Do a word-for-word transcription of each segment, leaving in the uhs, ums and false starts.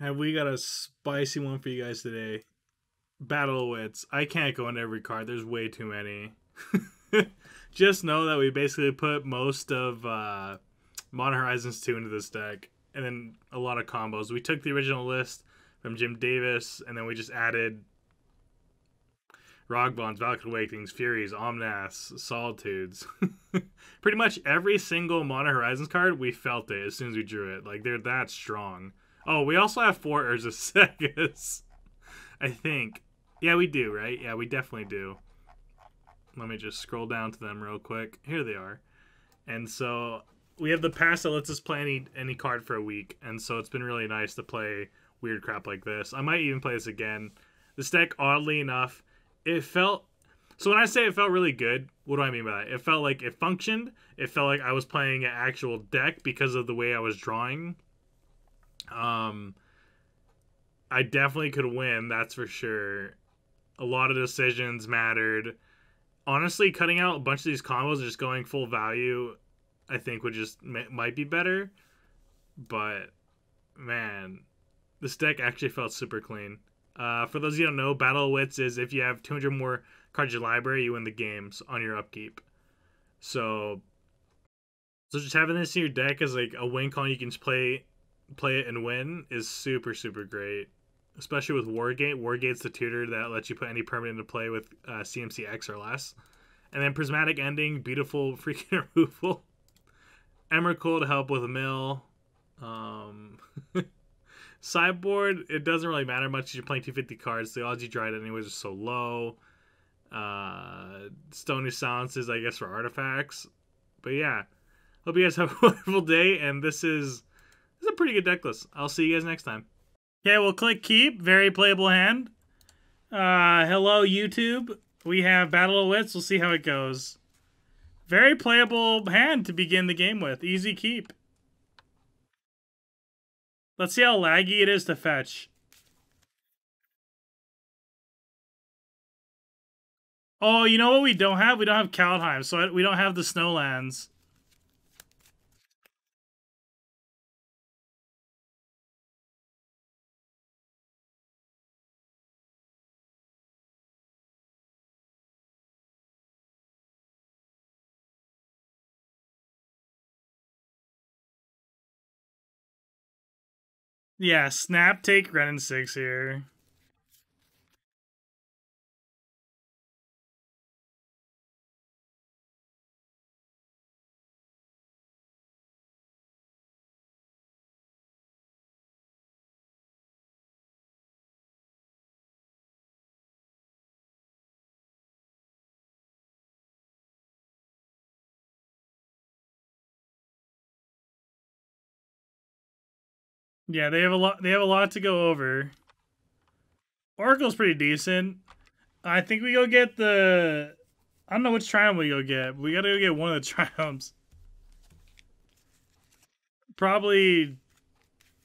Have we got a spicy one for you guys today? Battle of Wits. I can't go into every card. There's way too many. Just know that we basically put most of uh, Modern Horizons two into this deck. And then a lot of combos. We took the original list from Jim Davis, and then we just added Rogbonds, Valkyrie Awakens, Furies, Omnaths, Solitudes. Pretty much every single Modern Horizons card, we felt it as soon as we drew it. Like, they're that strong. Oh, we also have four Urza Sagas, I think. Yeah, we do, right? Yeah, we definitely do. Let me just scroll down to them real quick. Here they are. And so we have the pass that lets us play any, any card for a week, and so it's been really nice to play weird crap like this. I might even play this again. This deck, oddly enough, it felt... So when I say it felt really good, what do I mean by that? It felt like it functioned. It felt like I was playing an actual deck because of the way I was drawing. Um, I definitely could win, that's for sure. A lot of decisions mattered. Honestly, cutting out a bunch of these combos and just going full value, I think would just might be better. But, man, this deck actually felt super clean. Uh, for those of you who don't know, Battle of Wits is if you have two hundred more cards in your library, you win the games on your upkeep. So, so just having this in your deck as like a win con you can just play, play it and win is super, super great. Especially with Wargate. Wargate's the tutor that lets you put any permanent into play with uh, C M C X or less. And then Prismatic Ending, beautiful freaking removal. Emrakul to help with a mill. Um... Sideboard, it doesn't really matter much because you're playing two hundred fifty cards. The odds you draw it anyways are so low. Uh, Stony Silences, I guess, for artifacts. But yeah, hope you guys have a wonderful day. And this is, this is a pretty good deck list. I'll see you guys next time. Yeah, we'll click keep. Very playable hand. Uh, hello, YouTube. We have Battle of Wits. We'll see how it goes. Very playable hand to begin the game with. Easy keep. Let's see how laggy it is to fetch. Oh, you know what we don't have? We don't have Kaldheim, so we don't have the Snowlands. Yeah, snap, take Renin six here. Yeah, they have a lot. They have a lot to go over. Oracle's pretty decent. I think we go get the. I don't know which triumph we go get. But we gotta go get one of the triumphs. Probably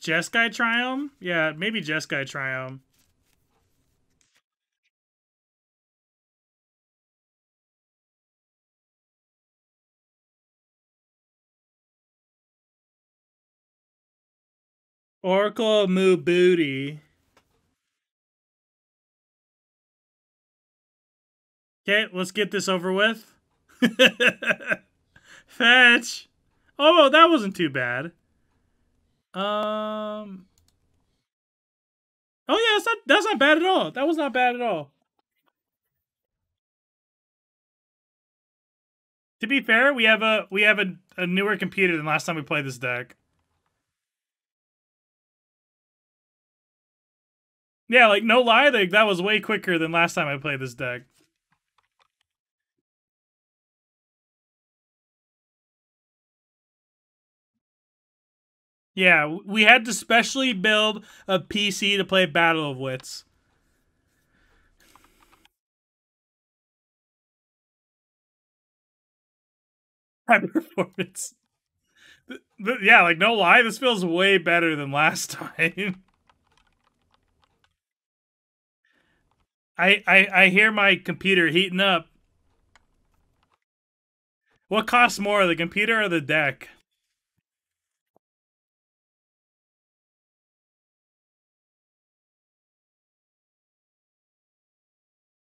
Jeskai Triumph. Yeah, maybe Jeskai Triumph. Oracle of Moo Booty. Okay, let's get this over with. Fetch. Oh, that wasn't too bad. Um. Oh yeah, that's not that's not bad at all. That was not bad at all. To be fair, we have a we have a, a newer computer than last time we played this deck. Yeah, like, no lie, like, that was way quicker than last time I played this deck. Yeah, we had to specially build a P C to play Battle of Wits. High performance. Yeah, like, no lie, this feels way better than last time. I, I, I hear my computer heating up. What costs more, the computer or the deck?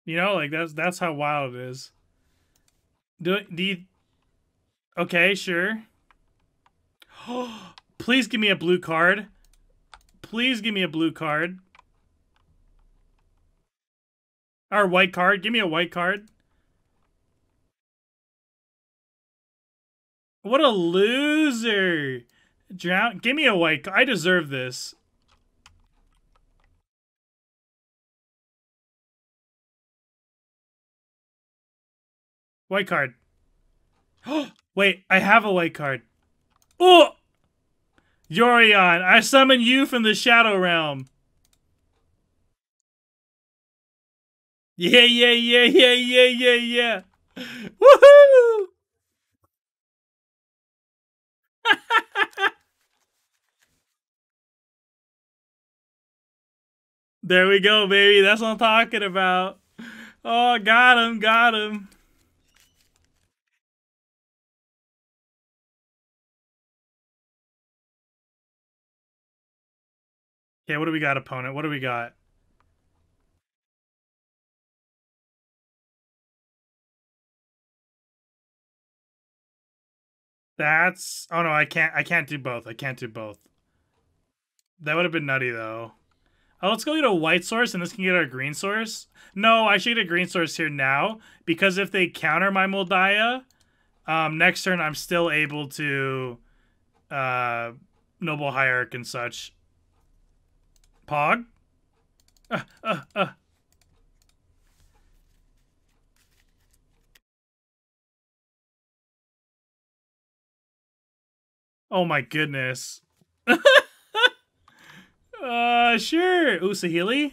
You know, like that's that's how wild it is. Do do you? Okay, sure. Please give me a blue card. Please give me a blue card. Or white card. Give me a white card. What a loser. Drown. Give me a white card. I deserve this. White card. Wait, I have a white card. Oh! Yorion, I summon you from the Shadow Realm. Yeah, yeah, yeah, yeah, yeah, yeah, yeah. Woohoo! There we go, baby. That's what I'm talking about. Oh, got him, got him. Okay, what do we got, opponent? What do we got? That's... Oh, no, I can't I can't do both. I can't do both. That would have been nutty, though. Oh, let's go get a white source, and this can get our green source. No, I should get a green source here now, because if they counter my Moldiah, um, next turn I'm still able to uh, Noble Hierarch and such. Pog? Uh, uh, uh. Oh my goodness. uh, sure. Ooh, Saheeli?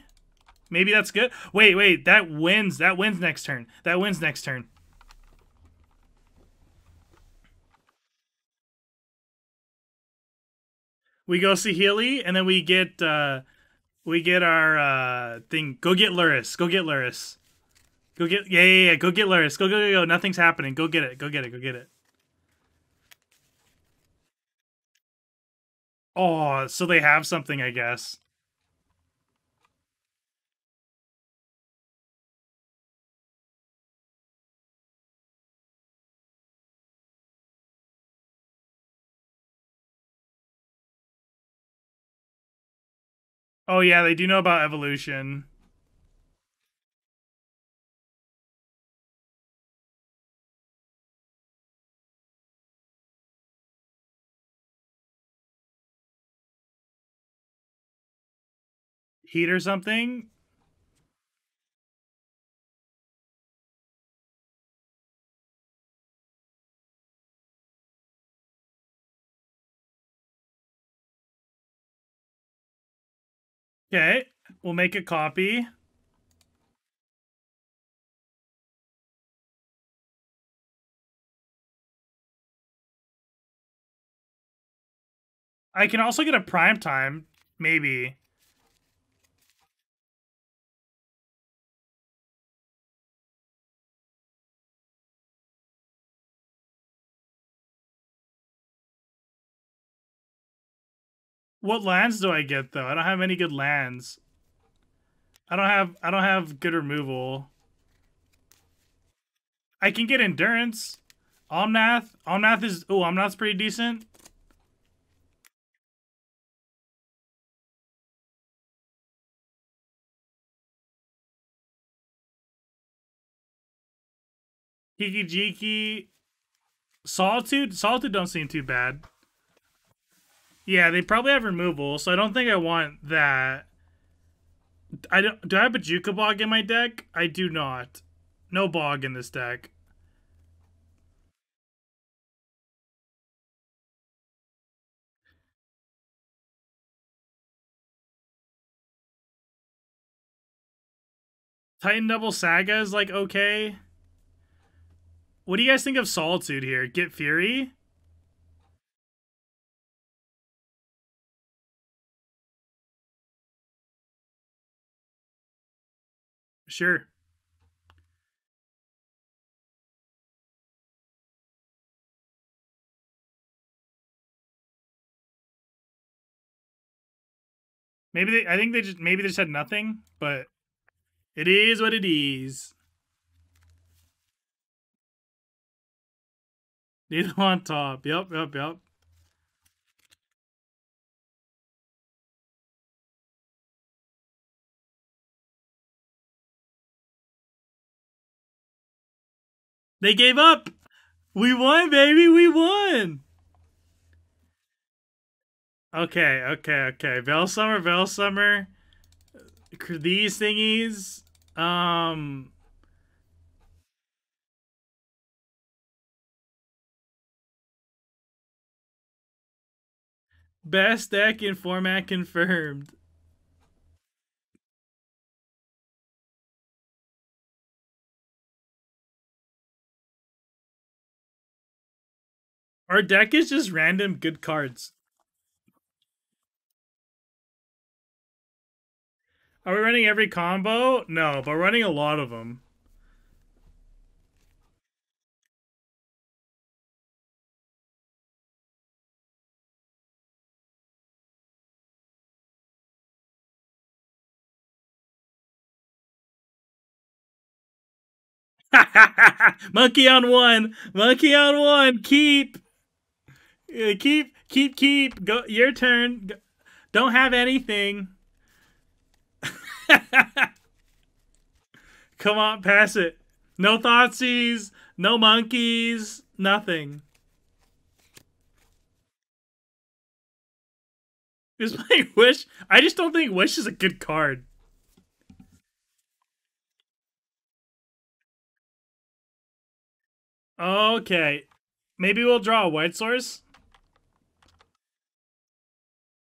Maybe that's good. Wait, wait. That wins. That wins next turn. That wins next turn. We go Saheeli, and then we get... Uh, We get our uh, thing. Go get Lurrus. Go get Lurrus. Go get. Yeah, yeah, yeah. Go get Lurrus. Go, go, go, go. Nothing's happening. Go get it. Go get it. Go get it. Oh, so they have something, I guess. Oh, yeah, they do know about evolution. Heat or something? Okay, we'll make a copy. I can also get a prime time, maybe. What lands do I get though? I don't have any good lands. I don't have I don't have good removal. I can get endurance. Omnath. Omnath is oh, Omnath's pretty decent. Kikijiki. Solitude? Solitude don't seem too bad. Yeah, they probably have removal, so I don't think I want that. I don't, do I have a Bajuka Bog in my deck? I do not. No Bog in this deck. Titan Double Saga is like okay. What do you guys think of Solitude here? Get Fury? Sure. Maybe they I think they just maybe they just had nothing, but It is what it is. Needle on top. Yep, yep, yep. They gave up. We won, baby. We won. Okay, okay, okay. Velsummer, Velsummer. These thingies. Um... Best deck in format confirmed. Our deck is just random good cards. Are we running every combo? No, but we're running a lot of them. Monkey on one, monkey on one. Keep, keep, keep, keep. Go. Your turn. Go. Don't have anything. Come on, pass it. No Thoughtseize, no monkeys, nothing. Is my Wish? I just don't think Wish is a good card. Okay, maybe we'll draw a white source.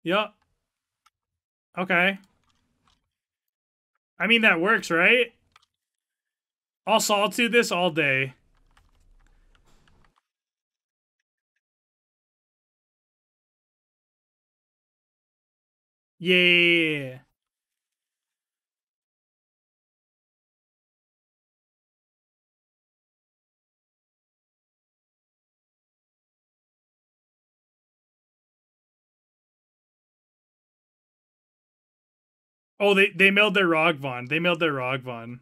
Yup. Okay. I mean, that works, right? I'll Solitude this all day. Yeah. Oh, they, they mailed their Rogbond. They mailed their Rogbond.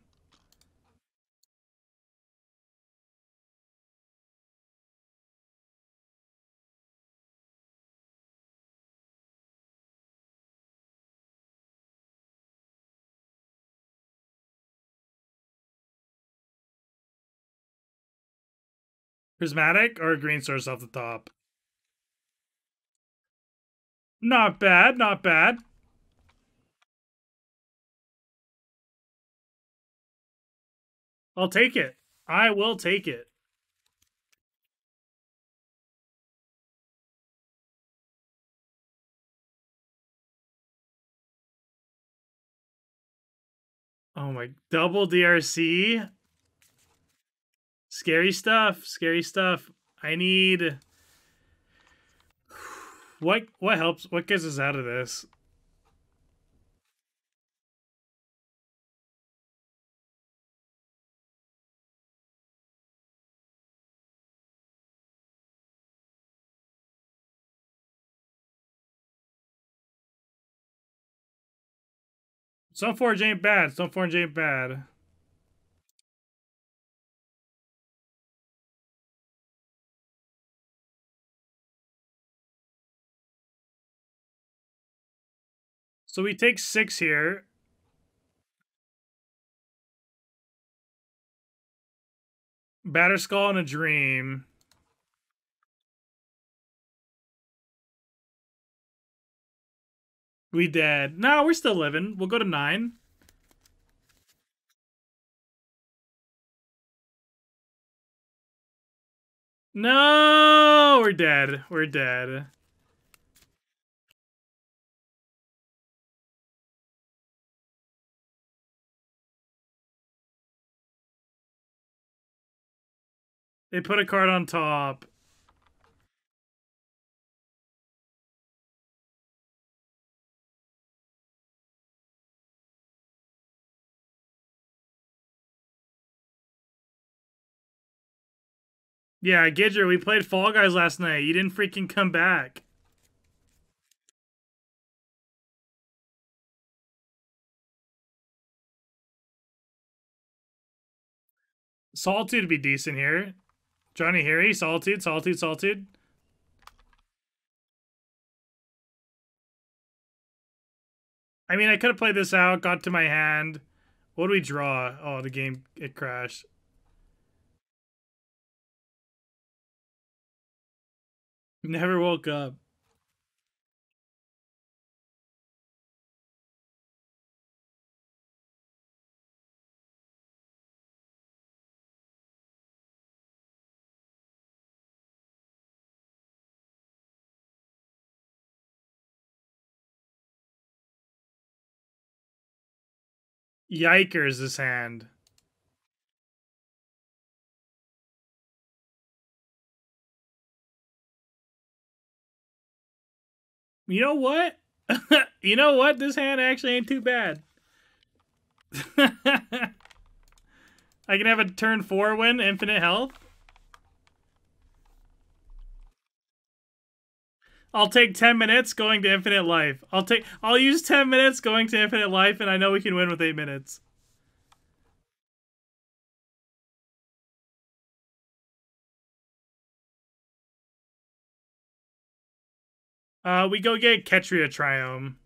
Prismatic or a green source off the top? Not bad, not bad. I'll take it. I will take it. Oh my, double D R C. Scary stuff, scary stuff. I need what what helps? What gets us out of this? Stoneforge ain't bad. Stoneforge ain't bad. So we take six here. Batterskull and a Dream. We dead. No, we're still living. We'll go to nine. No, we're dead. We're dead. They put a card on top. Yeah, Gidger, we played Fall Guys last night. You didn't freaking come back. Solitude would be decent here. Johnny Harry, Solitude, Solitude, Solitude. I mean, I could have played this out, got to my hand. What do we draw? Oh, the game, it crashed. Never woke up. Yikers, this hand. You know what? You know what? This hand actually ain't too bad. I can have a turn four win, infinite health. I'll take ten minutes going to infinite life. I'll take I'll use ten minutes going to infinite life, and I know we can win with eight minutes. Uh we go get Ketria Triome.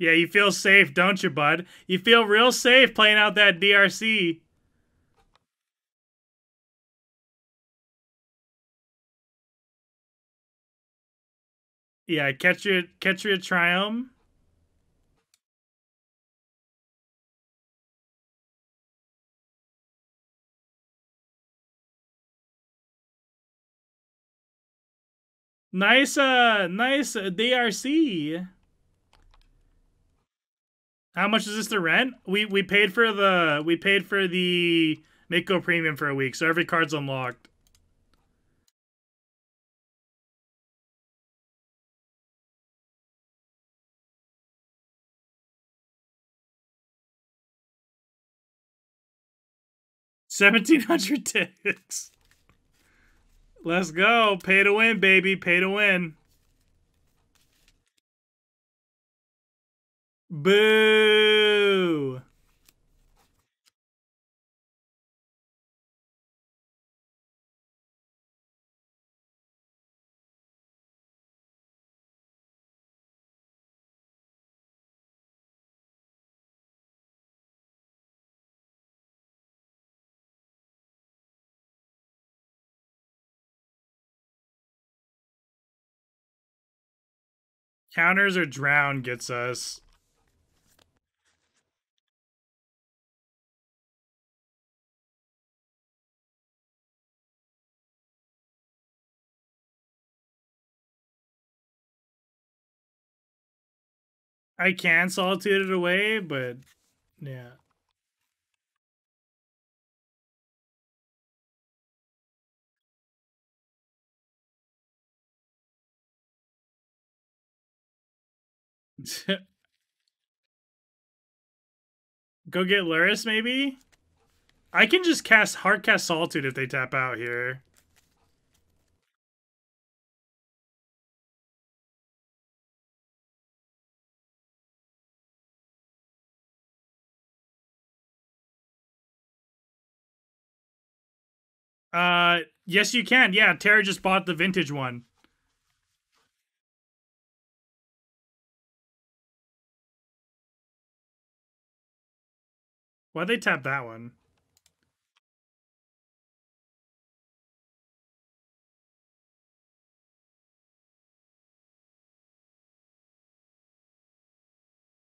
Yeah, you feel safe, don't you, bud? You feel real safe playing out that D R C. Yeah, Ketria, Ketria Triumph. Nice, uh, nice D R C. How much is this to rent? We we paid for the we paid for the Mako Premium for a week, so every card's unlocked. seventeen hundred ticks. Let's go. Pay to win, baby. Pay to win. Boo. Counters or Drown gets us. I can Solitude it away, but yeah. Go get Lurrus, maybe? I can just cast hard cast Solitude if they tap out here. Uh, yes you can. Yeah, Tara just bought the vintage one. Why'd they tap that one?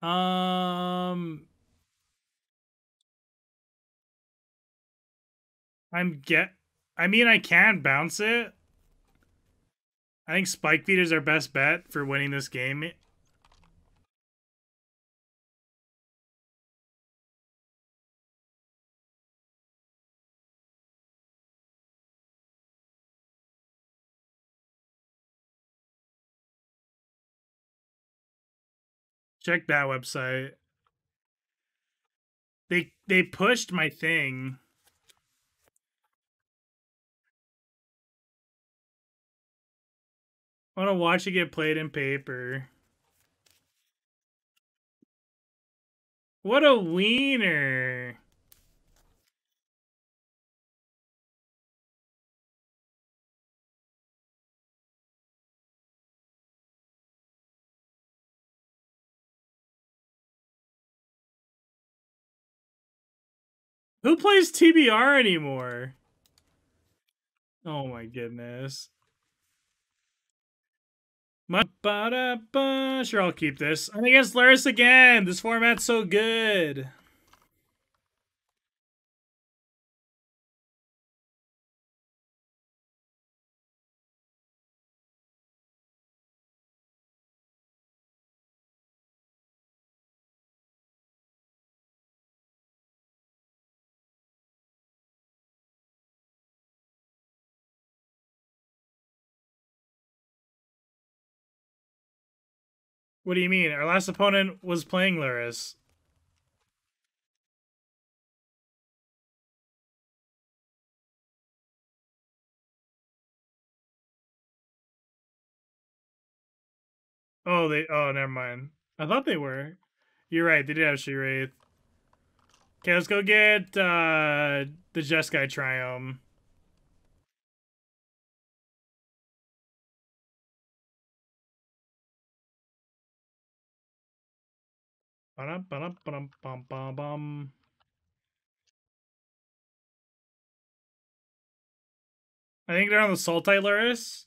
Um, I'm get. I mean, I can bounce it. I think Spike Feeder is our best bet for winning this game. Check that website. They they pushed my thing. I want to watch it get played in paper. What a wiener. Who plays T B R anymore? Oh my goodness. My ba-da-ba. Sure, I'll keep this. I'm against Lurrus again. This format's so good. What do you mean? Our last opponent was playing Lurrus. Oh, they... Oh, never mind. I thought they were. You're right. They did have She-Wraith. Okay, let's go get uh, the Jeskai Triumph. Ba-dum, ba-dum, ba-dum, bum, bum, bum. I think they're on the Sultai Lurrus.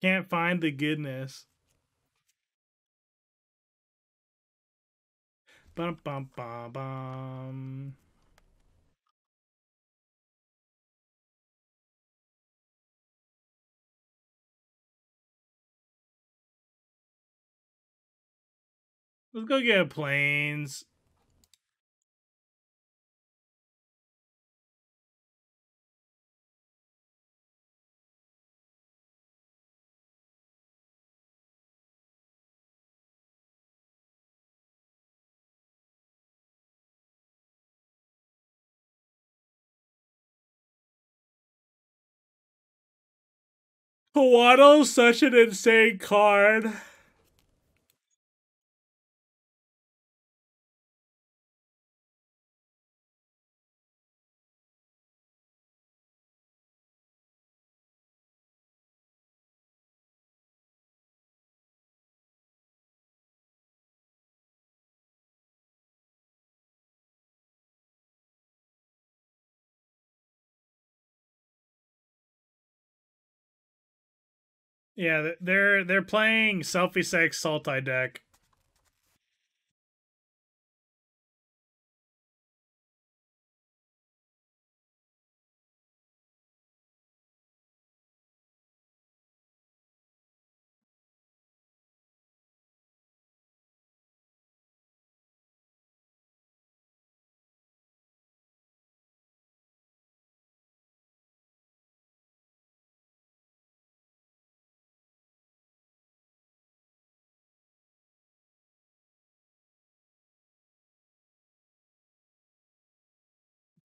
Can't find the goodness. Bum bum bum bum. Let's go get planes. Waddle's such an insane card. Yeah, they're they're playing Selfie Sex Sultai deck.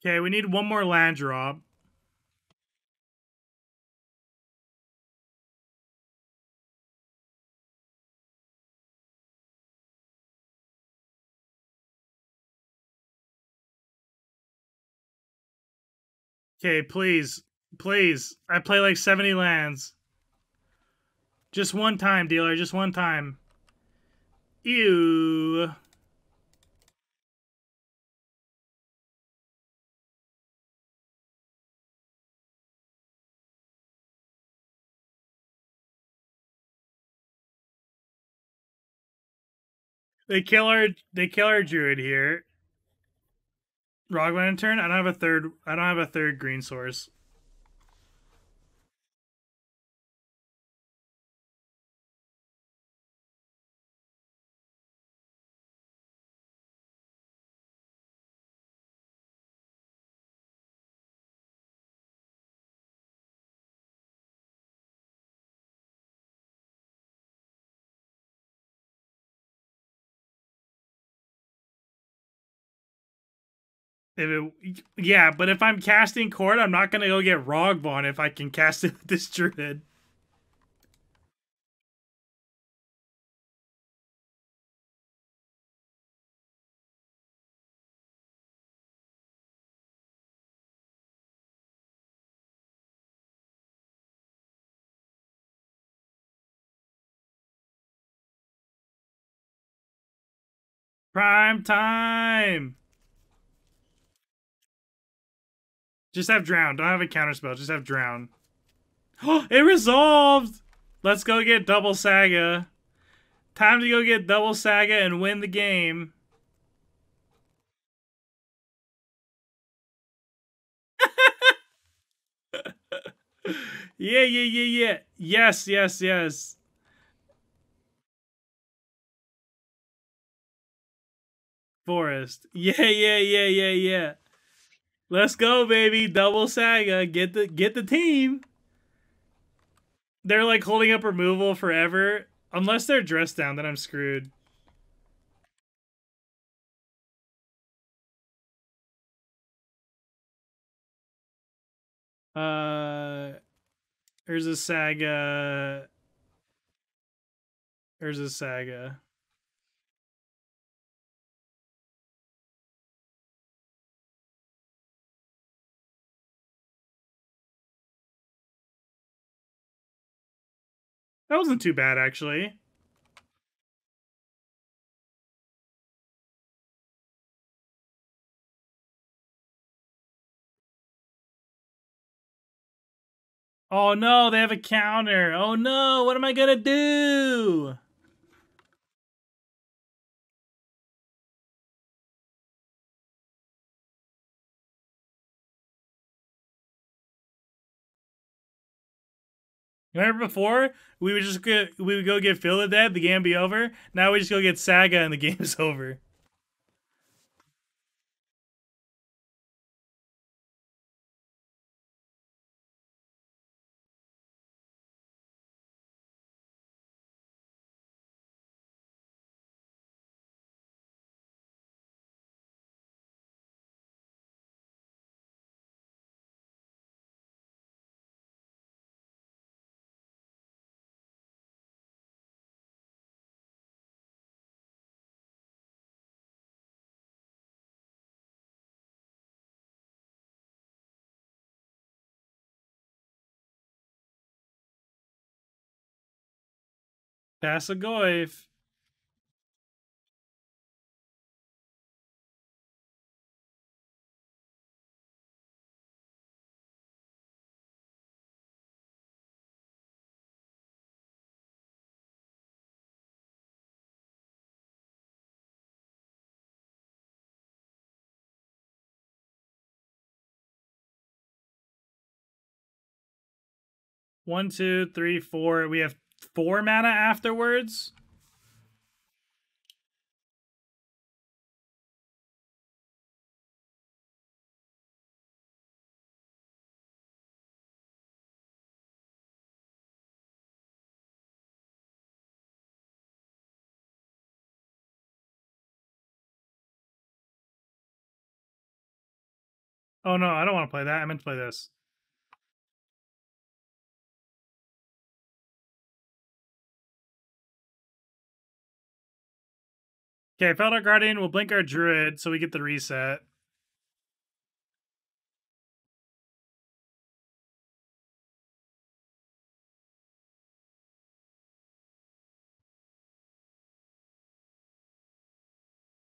Okay, we need one more land drop. Okay, please. Please. I play like seventy lands. Just one time, dealer. Just one time. Ew. They kill our they kill our druid here. Rogbond in turn. I don't have a third I don't have a third green source. If it, yeah, but if I'm casting Cord, I'm not going to go get Rogbond if I can cast it with this Druid. Prime time! Just have Drown. Don't have a counter spell. Just have Drown. Oh, it resolved! Let's go get double Saga. Time to go get double Saga and win the game. Yeah, yeah, yeah, yeah. Yes, yes, yes. Forest. Yeah, yeah, yeah, yeah, yeah. Let's go, baby. Double Saga. Get the get the team. They're like holding up removal forever. Unless they're dressed down, then I'm screwed. Uh Urza Saga. Urza Saga. That wasn't too bad, actually. Oh no, they have a counter. Oh no, what am I gonna do? Remember before we would just go, we would go get Phil at that, the game be over. Now we just go get Saga and the game's over. Pass a Goyf. One, two, three, four. We have four mana afterwards. Oh no, I don't want to play that. I meant to play this. Okay, Felder Guardian will blink our Druid, so we get the reset.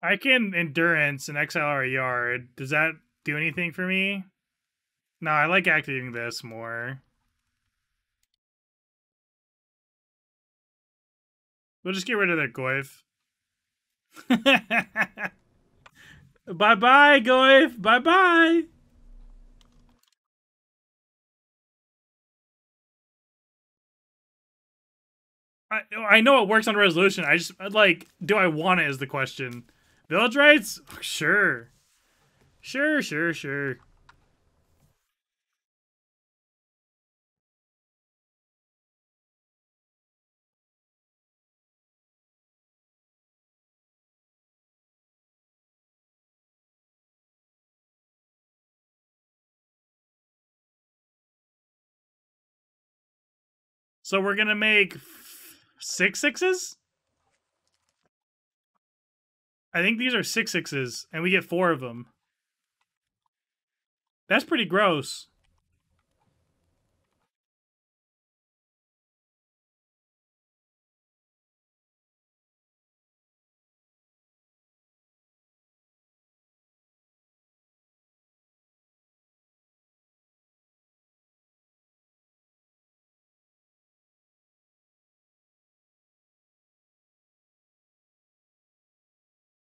I can Endurance and exile our Yard. Does that do anything for me? No, I like activating this more. We'll just get rid of that Goyf. Bye bye, Goyf. Bye bye. I I know it works on resolution. I just like, do I want it is the question. Village rights? Sure, sure, sure, sure. So we're going to make six sixes? I think these are six sixes, and we get four of them. That's pretty gross.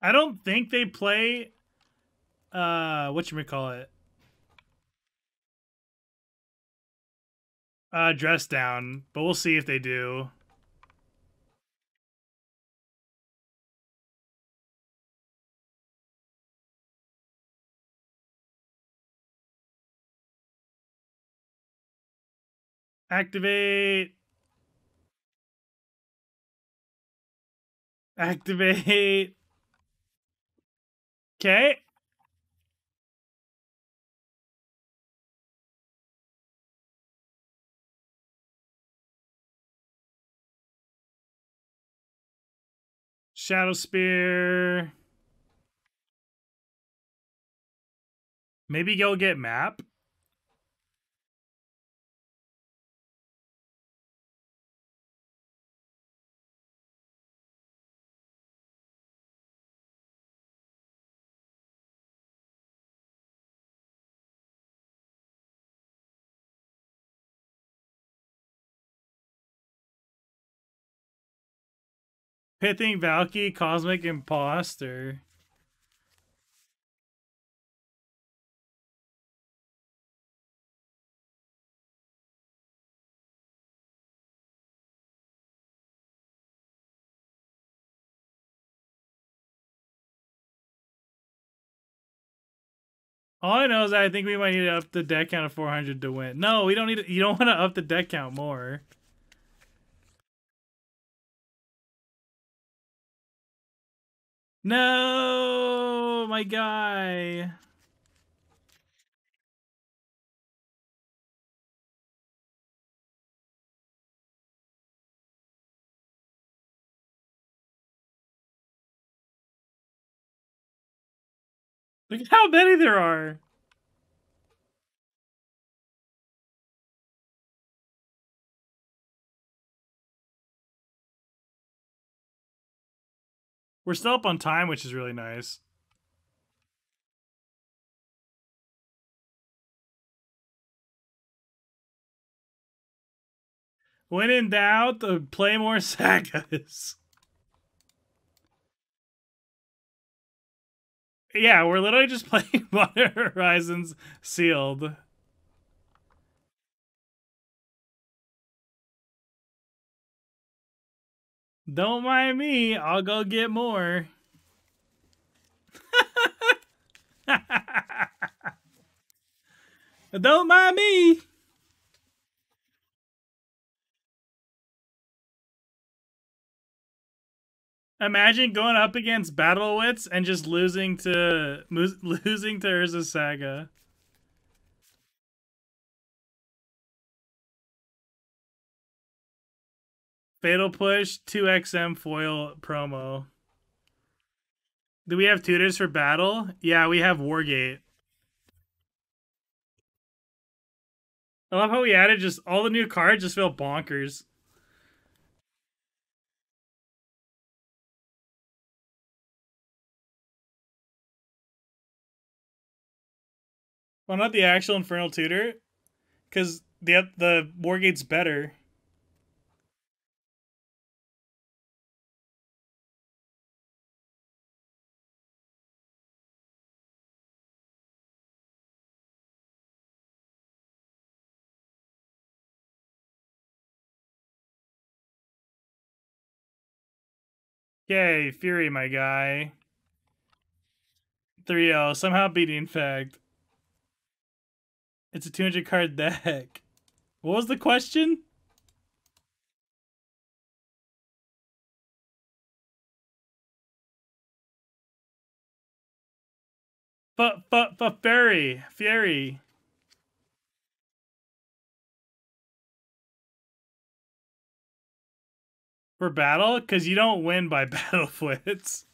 I don't think they play, uh, whatchamacallit, uh, dress down, but we'll see if they do. Activate. Activate. Okay. Shadow Spear. Maybe go get map. Pitting Valki, Cosmic Imposter. All I know is that I think we might need to up the deck count of four hundred to win. No, we don't need to, you don't want to up the deck count more. No, my guy. Look at how many there are. We're still up on time, which is really nice. When in doubt, play more sagas. Yeah, we're literally just playing Modern Horizons sealed. Don't mind me, I'll go get more. Don't mind me. Imagine going up against Battle of Wits and just losing to losing to Urza Saga. Fatal Push, two X M foil promo. Do we have tutors for battle? Yeah, we have Wargate. I love how we added just all the new cards just feel bonkers. Well, not the actual Infernal Tutor, because the, the Wargate's better. Yay, Fury, my guy. three oh, somehow beating fact. It's a two hundred card deck. What was the question? But but but Fury, Fury. for battle, because you don't win by Battle of Wits.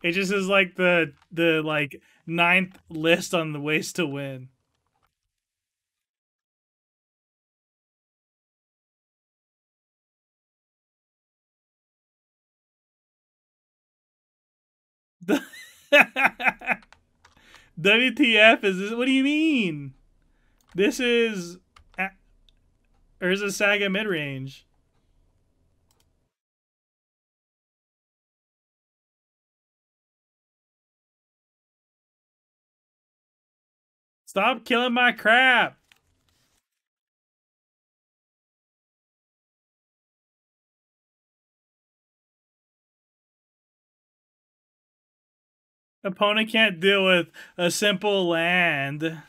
It just is like the the like ninth list on the ways to win. W T F is this? What do you mean? This is Urza Saga mid range. Stop killing my crap. Opponent can't deal with a simple land.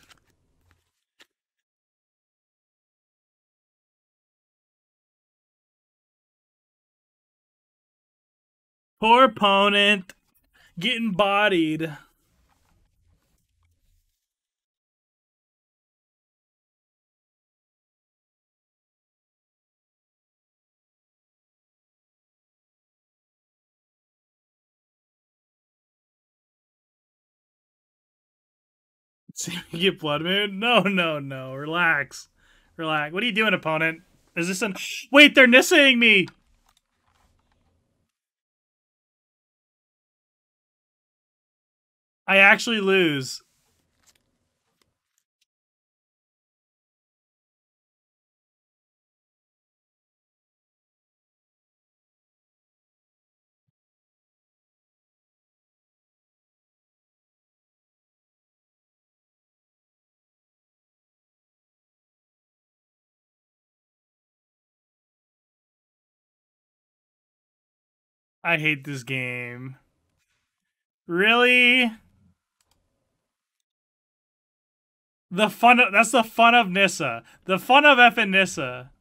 Poor opponent getting bodied. See me get Blood Moon? No, no, no. Relax. Relax. What are you doing, opponent? Is this an... Wait, they're nissaing me! I actually lose. I hate this game. Really? The fun of, that's the fun of Nissa. The fun of effing Nissa.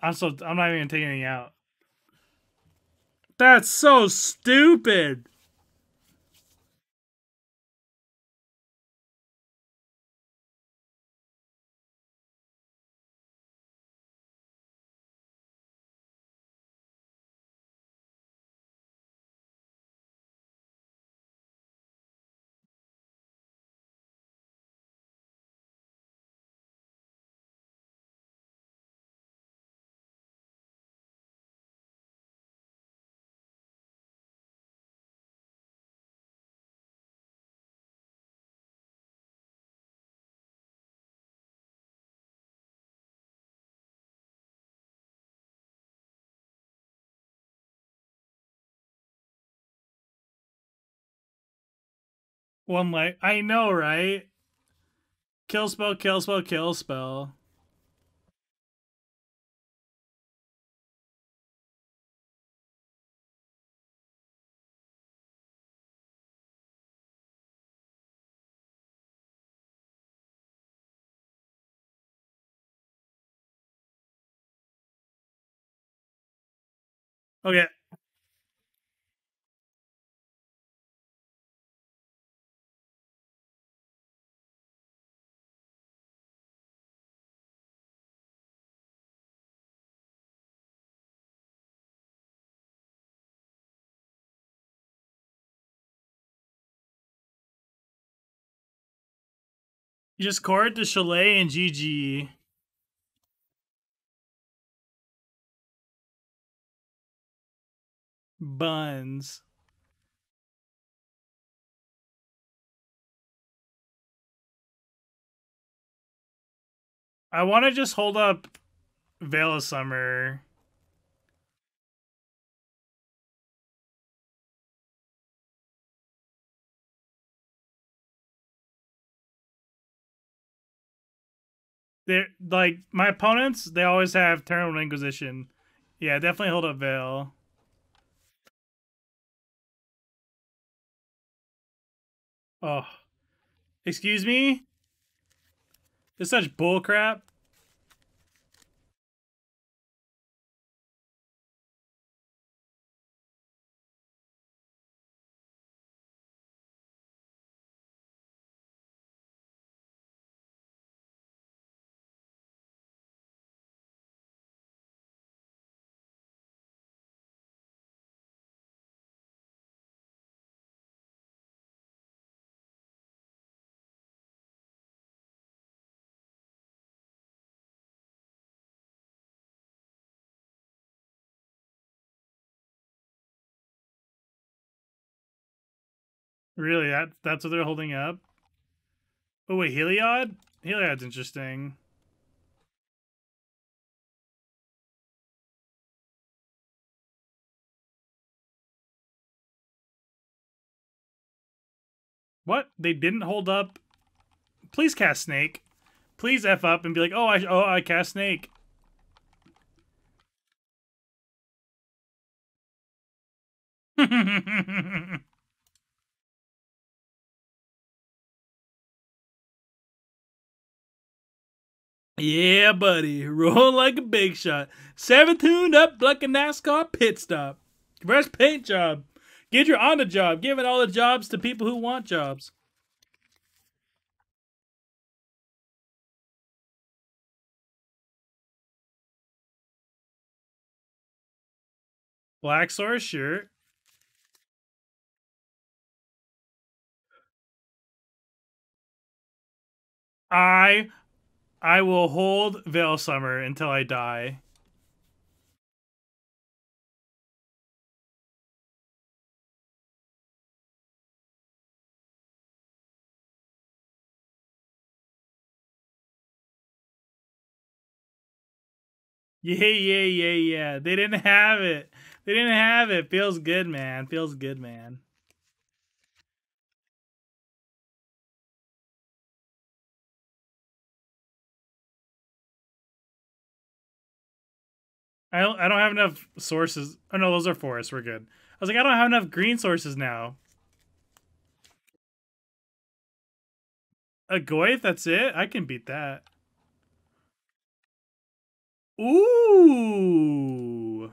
I'm so I'm not even taking anything out. That's so stupid. One life. I know, right? Kill spell, kill spell, kill spell. Okay. You just Cord to Chalet and G G. Buns. I want to just hold up Veil of Summer. They're, like, my opponents, they always have turn one Inquisition. Yeah, definitely hold up Veil. Oh. Excuse me? It's such bullcrap. Really? That, that's what they're holding up? Oh, wait, Heliod? Heliod's interesting. What? They didn't hold up? Please cast Snake. Please F up and be like, oh, I, oh, I cast Snake. Yeah, buddy. Roll like a big shot. Seven tuned up like a NASCAR pit stop. Reverse paint job. Get your on the job. Giving all the jobs to people who want jobs. Black Source shirt. I I will hold Veil Summer until I die. Yeah, yeah, yeah, yeah. They didn't have it. They didn't have it. Feels good, man. Feels good, man. I don't, I don't have enough sources. Oh, no, those are forests. We're good. I was like, I don't have enough green sources now. A Goyf, that's it? I can beat that. Ooh.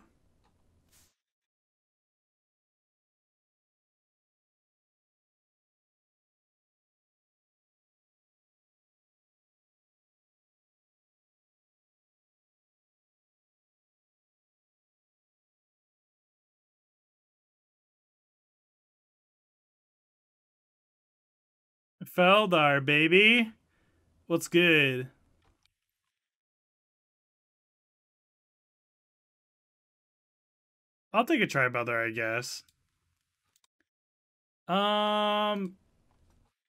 Feldar, baby. What's good? I'll take a Tri-Brother, I guess. Um,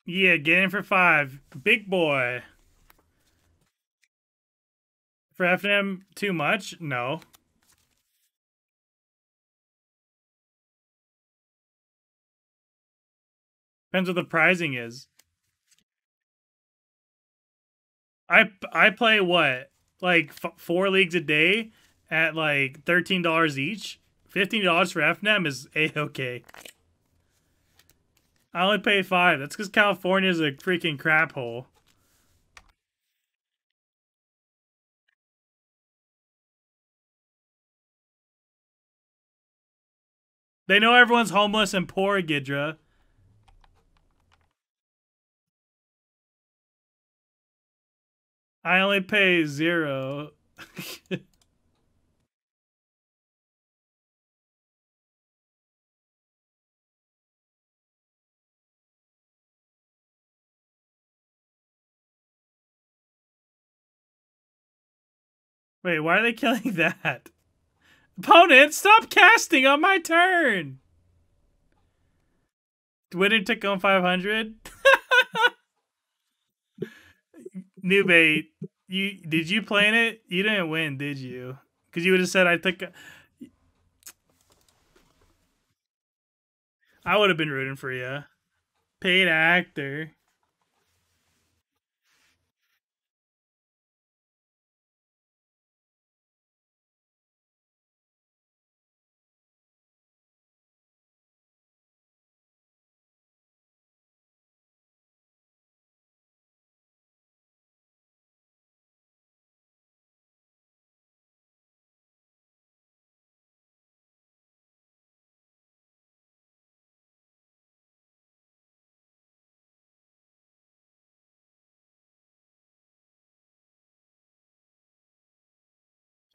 yeah, get in for five. Big boy. For F N M, too much? No. Depends what the prizing is. I, I play, what, like f four leagues a day at like thirteen dollars each? fifteen dollars for F N M is A-okay. I only pay five. That's because California is a freaking crap hole. They know everyone's homeless and poor, Ghidra. I only pay zero. Wait, why are they killing that? Opponent, stop casting on my turn! Winner took on five hundred? Newbait, you, did you play in it? You didn't win, did you? Because you would have said I took... A... I would have been rooting for you. Paid actor.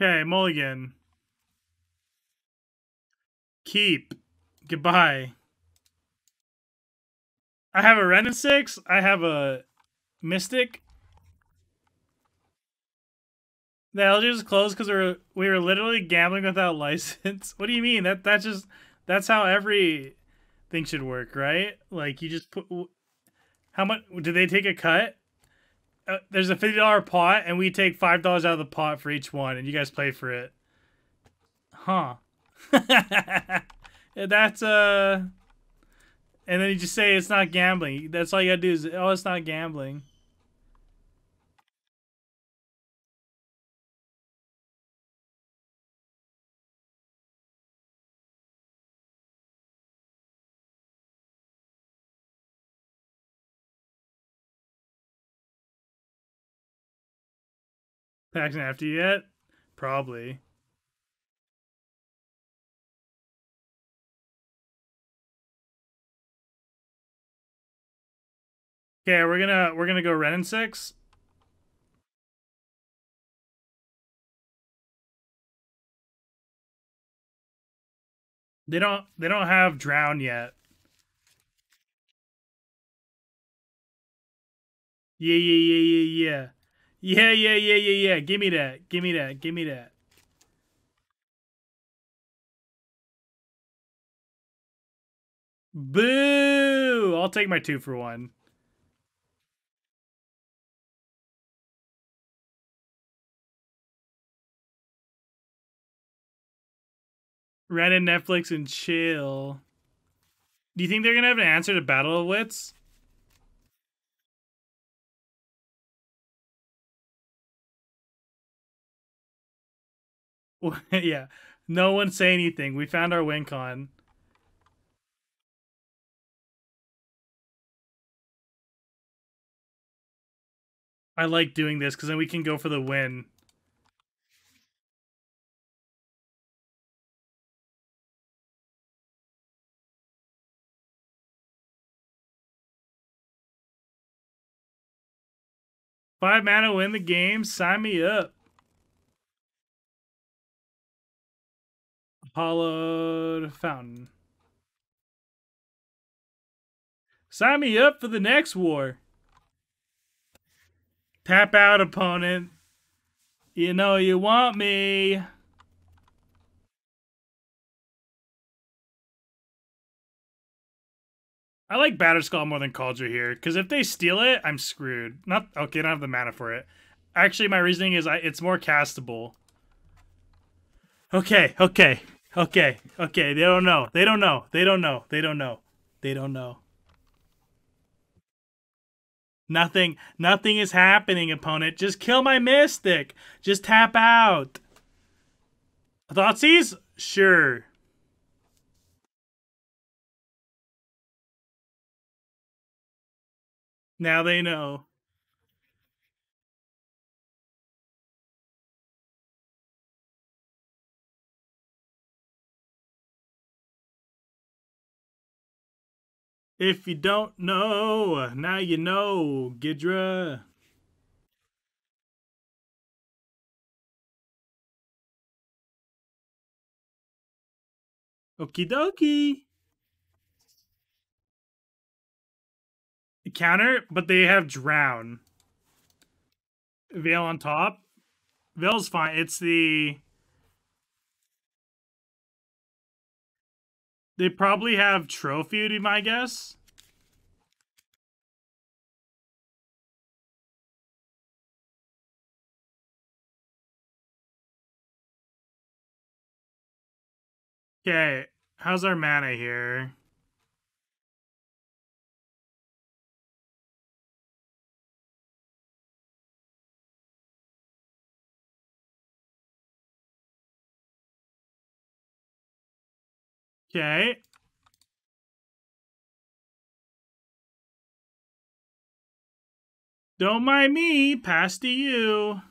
Okay, mulligan. Keep. Goodbye. I have a Ren and six. I have a Mystic. The Elder is closed because we were, we were literally gambling without license. What do you mean? That that's just that's how every thing should work, right? Like, you just put... How much... Do they take a cut? Uh, there's a fifty dollar pot, and we take five dollars out of the pot for each one, and you guys play for it. Huh. That's, uh... And then you just say it's not gambling. That's all you gotta do is, oh, it's not gambling. Paxton after you yet? Probably. Okay, we're gonna we're gonna go Ren and six. They don't they don't have Drown yet. Yeah yeah yeah yeah yeah. Yeah, yeah, yeah, yeah, yeah. Give me that. Give me that. Give me that. Boo! I'll take my two for one. Ren and Netflix and chill. Do you think they're going to have an answer to Battle of Wits? Yeah, no one say anything. We found our WinCon. I like doing this because then we can go for the win. Five mana win the game. Sign me up. Hollowed Fountain. Sign me up for the next war. Tap out, opponent. You know you want me. I like Batterskull more than Cauldron here, because if they steal it, I'm screwed. Not okay, I don't have the mana for it. Actually, my reasoning is I, it's more castable. Okay, okay. Okay, okay, they don't know. They don't know. They don't know. They don't know. They don't know. Nothing, nothing is happening, opponent. Just kill my Mystic. Just tap out. Thoughtseize? Sure. Now they know. If you don't know, now you know, Gidra. Okie dokie. Counter, but they have Drown. Veil on top. Veil's fine. It's the... They probably have Trophy, to my guess. Okay, how's our mana here? Okay. Don't mind me. Pass to you.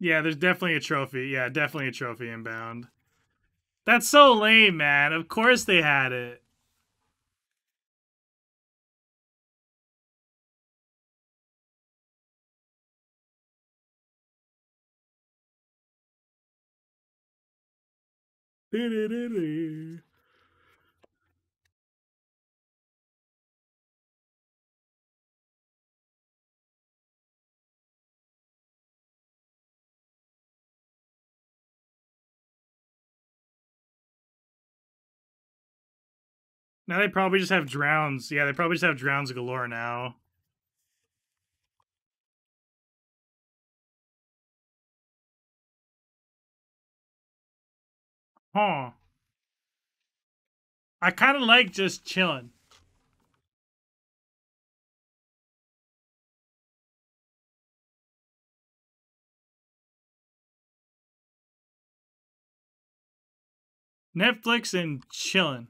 Yeah, there's definitely a trophy. Yeah, definitely a trophy inbound. That's so lame, man. Of course they had it. Now they probably just have drowns. Yeah, they probably just have drowns galore now. Huh. I kind of like just chilling. Netflix and chilling.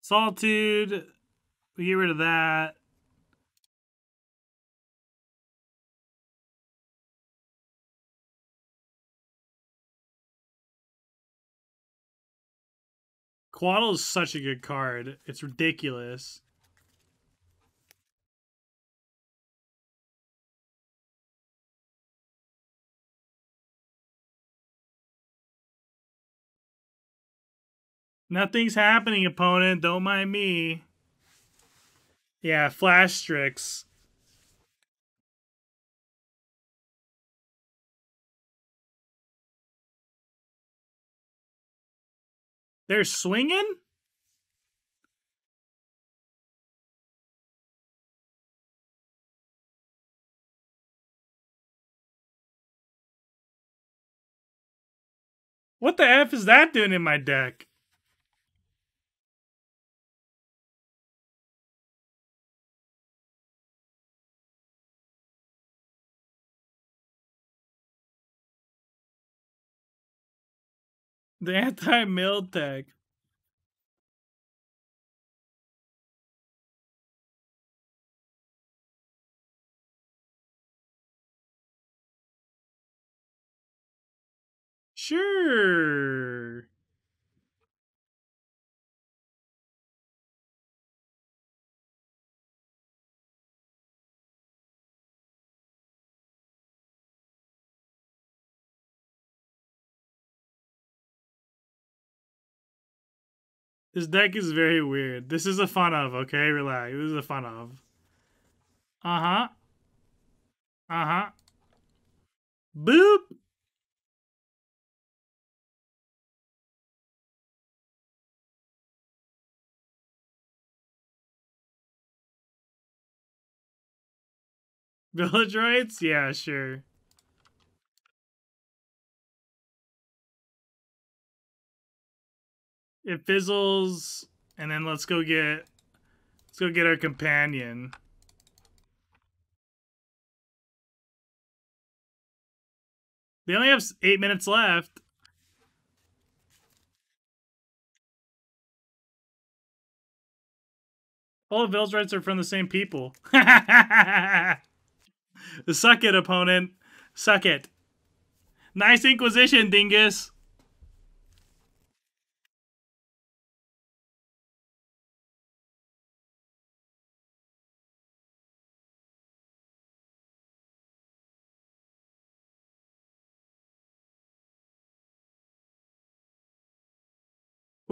Solitude. We get rid of that. Quaddle is such a good card. It's ridiculous. Nothing's happening, opponent. Don't mind me. Yeah, Flash Strix. They're swinging? What the F is that doing in my deck? The anti-mill tag. Sure. This deck is very weird. This is a fun of, okay? Relax. This is a fun of. Uh-huh. Uh-huh. Boop! Village rights? Yeah, sure. It fizzles, and then let's go get let's go get our companion. They only have eight minutes left. All the Village rights are from the same people. Suck it, opponent. Suck it. Nice Inquisition, dingus.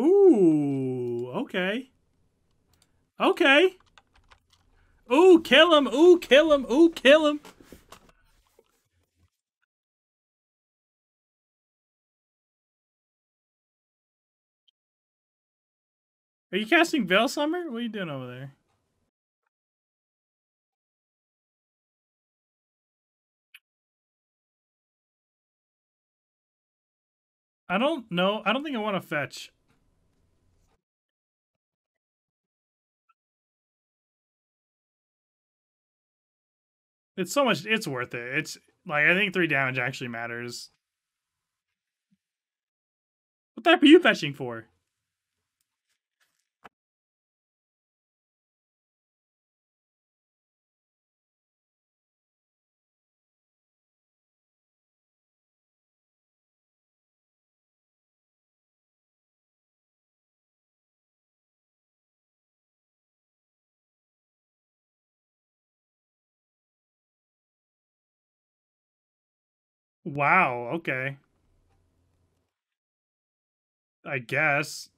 Ooh, okay. Okay. Ooh, kill him. Ooh, kill him. Ooh, kill him. Are you casting Veil Summer? What are you doing over there? I don't know. I don't think I want to fetch. It's so much, it's worth it. It's like, I think three damage actually matters. What type are you fetching for? Wow, okay. I guess.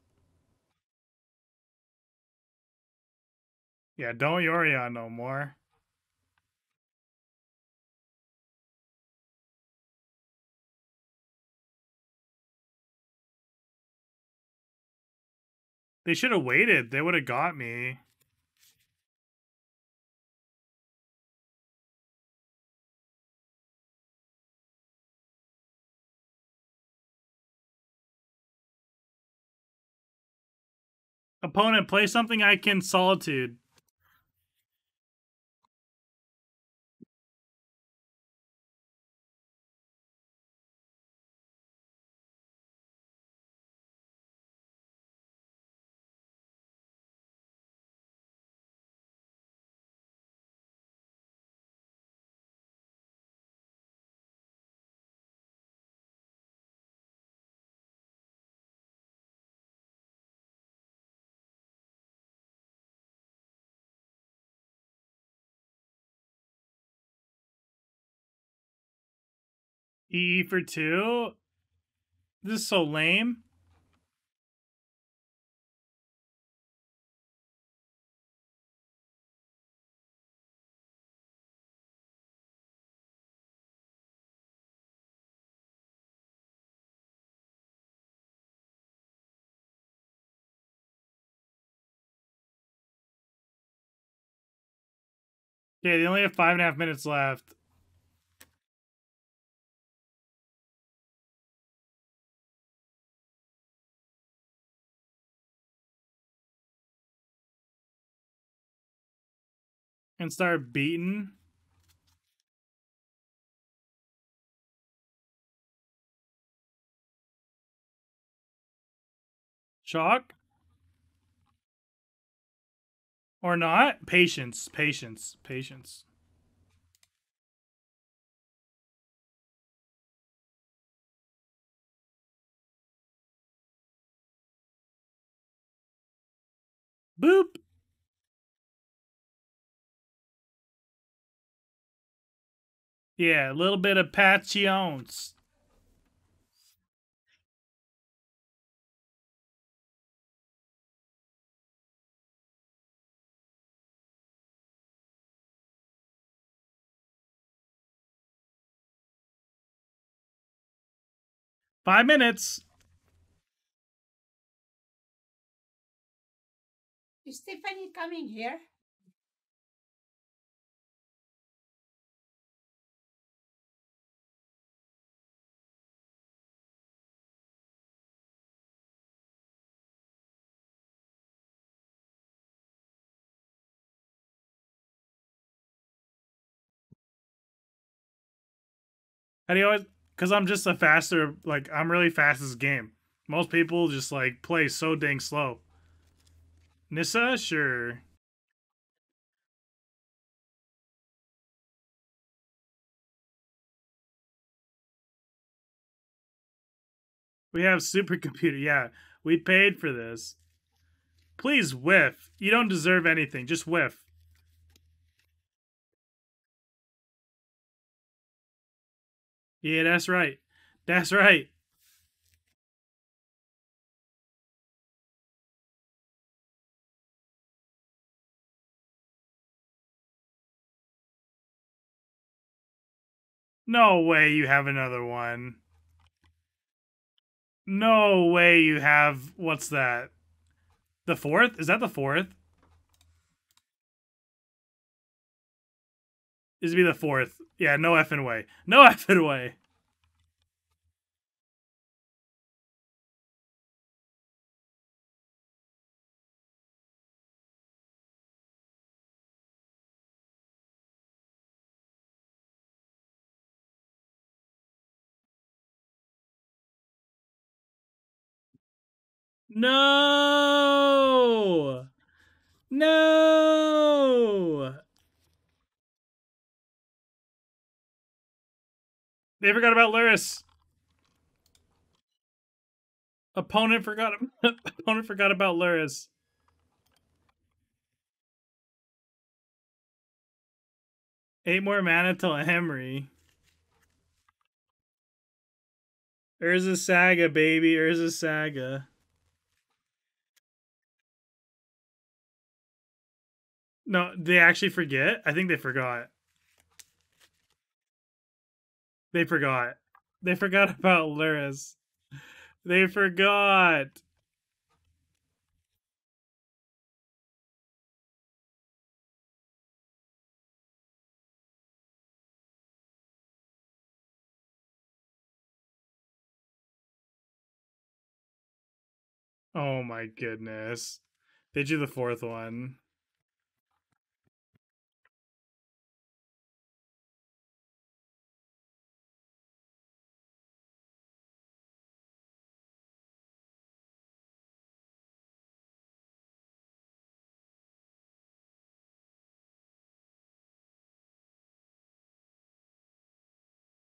Yeah, don't Yorion no more. They should have waited. They would have got me. Opponent, play something I can Solitude. E for two? This is so lame. Okay, they only have five and a half minutes left. And start beating. Shock. Or not. Patience, patience, patience. Boop. Yeah, a little bit of patience. Five minutes. Is Stephanie coming here? How do you always? Because I'm just a faster, like, I'm really fast at this game. Most people just, like, play so dang slow. Nissa? Sure. We have supercomputer. Yeah, we paid for this. Please whiff. You don't deserve anything. Just whiff. Yeah, that's right. That's right. No way you have another one. No way you have... What's that? The fourth? Is that the fourth? This would be the fourth. Yeah, no effing way. No effing way. No! No! They forgot about Lurrus. Opponent forgot. Opponent forgot about Lurrus. Eight more mana till Emery. Urza Saga, baby. Urza Saga. No, they actually forget? I think they forgot. They forgot. They forgot about Lurrus. They forgot. Oh my goodness. They do the fourth one.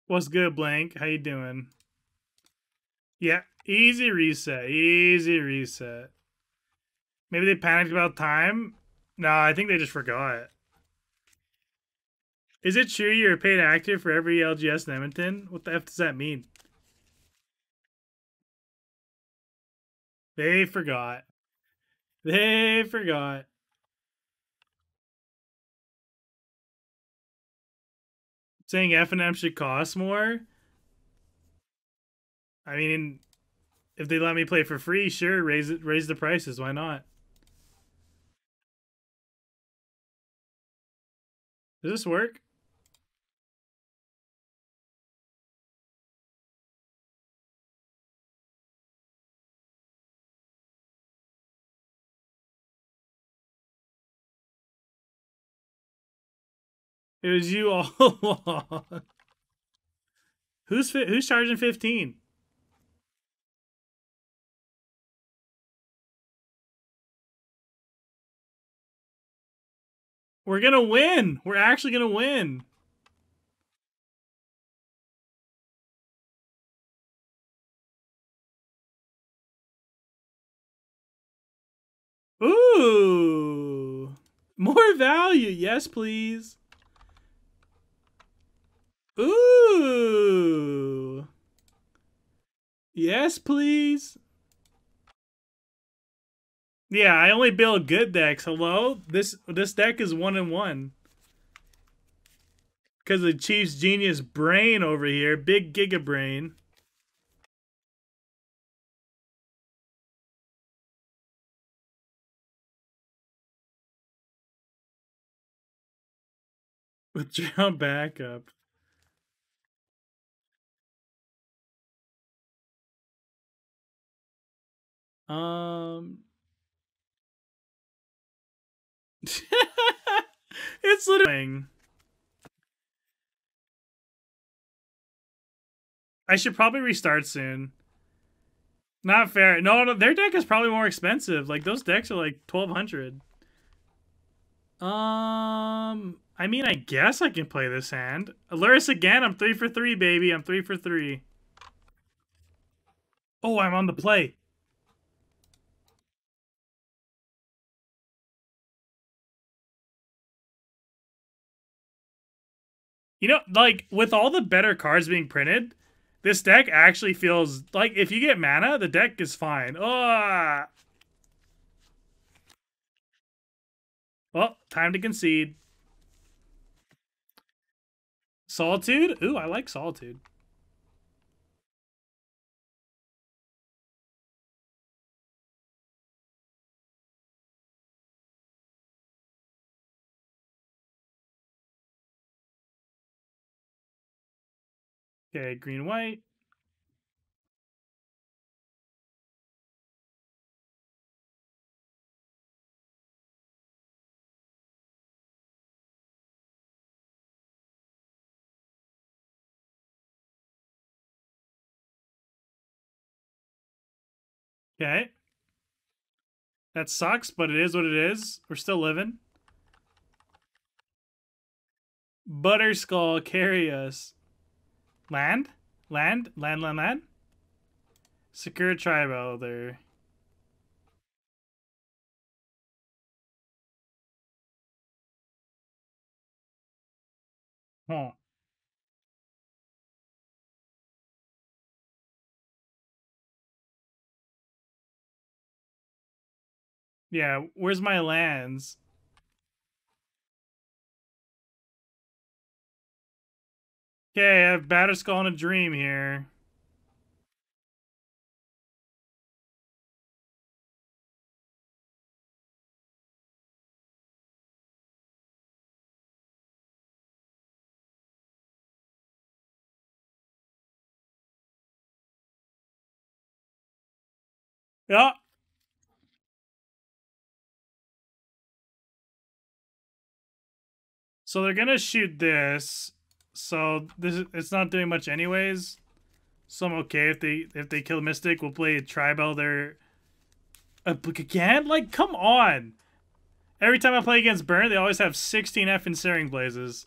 What's good, Blank? How you doing? Yeah, easy reset. Easy reset. Maybe they panicked about time? No, I think they just forgot. Is it true you're a paid actor for every L G S in Edmonton? What the F does that mean? They forgot. They forgot. Saying F and M should cost more? I mean, if they let me play for free, sure, raise it, raise the prices. Why not? Does this work? It was you all along. Who's who's charging fifteen? We're gonna win. We're actually gonna win. Ooh, more value. Yes, please. Ooh. Yes, please. Yeah, I only build good decks. Hello? This this deck is one and one. Because of Chief's genius brain over here. Big giga brain. With Drown backup. Um, it's literally. I should probably restart soon. Not fair. No, no, their deck is probably more expensive. Like those decks are like twelve hundred. Um, I mean, I guess I can play this hand. Lurrus again. I'm three for three, baby. I'm three for three. Oh, I'm on the play. You know, like, with all the better cards being printed, this deck actually feels... Like, if you get mana, the deck is fine. Oh. Well, time to concede. Solitude? Ooh, I like Solitude. Okay, green, white. Okay. That sucks, but it is what it is. We're still living. Batterskull, carry us. Land? Land? Land, land, land? Secure tribe elder. Huh. Yeah, where's my lands? Okay, I have Batterskull and a dream here. Yeah, So they're going to shoot this. So this it's not doing much anyways. So I'm okay if they if they kill Mystic. We'll play Tribal there. Again? Like, come on. Every time I play against Burn, they always have sixteen F and Searing Blazes.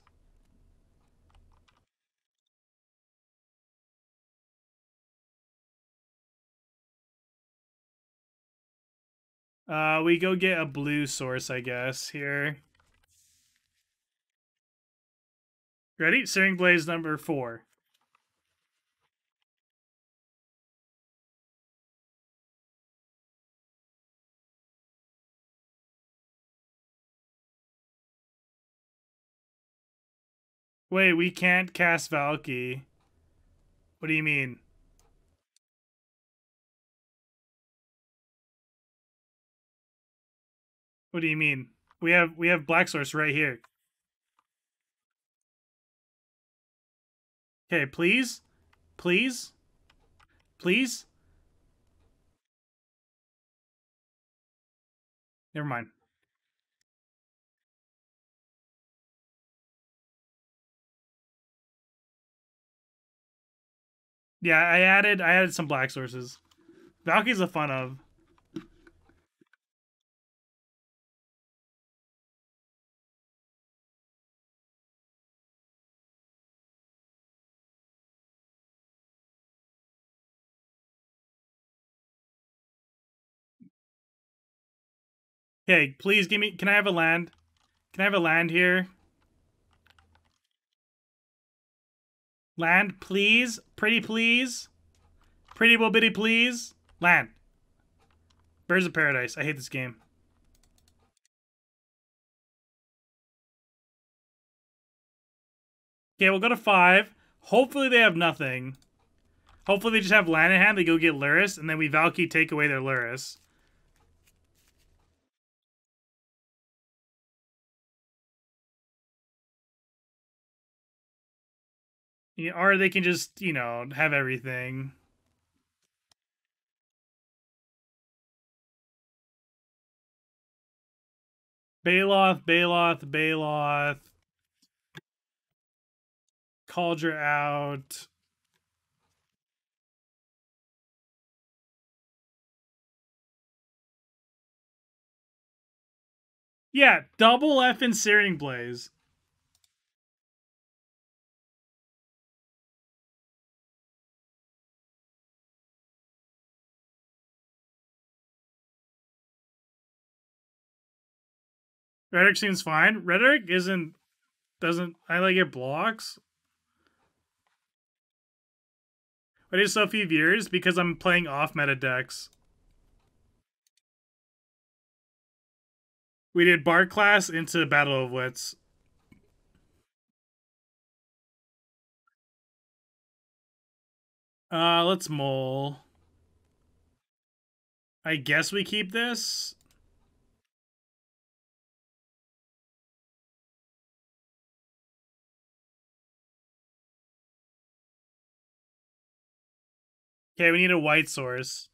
Uh, we go get a blue source, I guess, here. Ready? Searing Blaze number four. Wait, we can't cast Valki. What do you mean? What do you mean? We have we have black source right here. Okay, please, please, please. Never mind. Yeah, I added I added some black sources. Valky's a fun of. Okay, please give me... Can I have a land? Can I have a land here? Land, please. Pretty, please. Pretty little bitty, please. Land. Birds of Paradise. I hate this game. Okay, we'll go to five. Hopefully they have nothing. Hopefully they just have land in hand. They go get Lurrus, and then we Valkyrie take away their Lurrus. Or they can just, you know, have everything. Baloth, Baloth, Baloth. Cauldron out. Yeah, double F and Searing Blaze. Rhetoric seems fine. Rhetoric isn't... Doesn't... I like it blocks. Why do you so few viewers? Because I'm playing off-meta decks. We did Bard class into Battle of Wits. Uh, let's mole. I guess we keep this. Okay, we need a white source.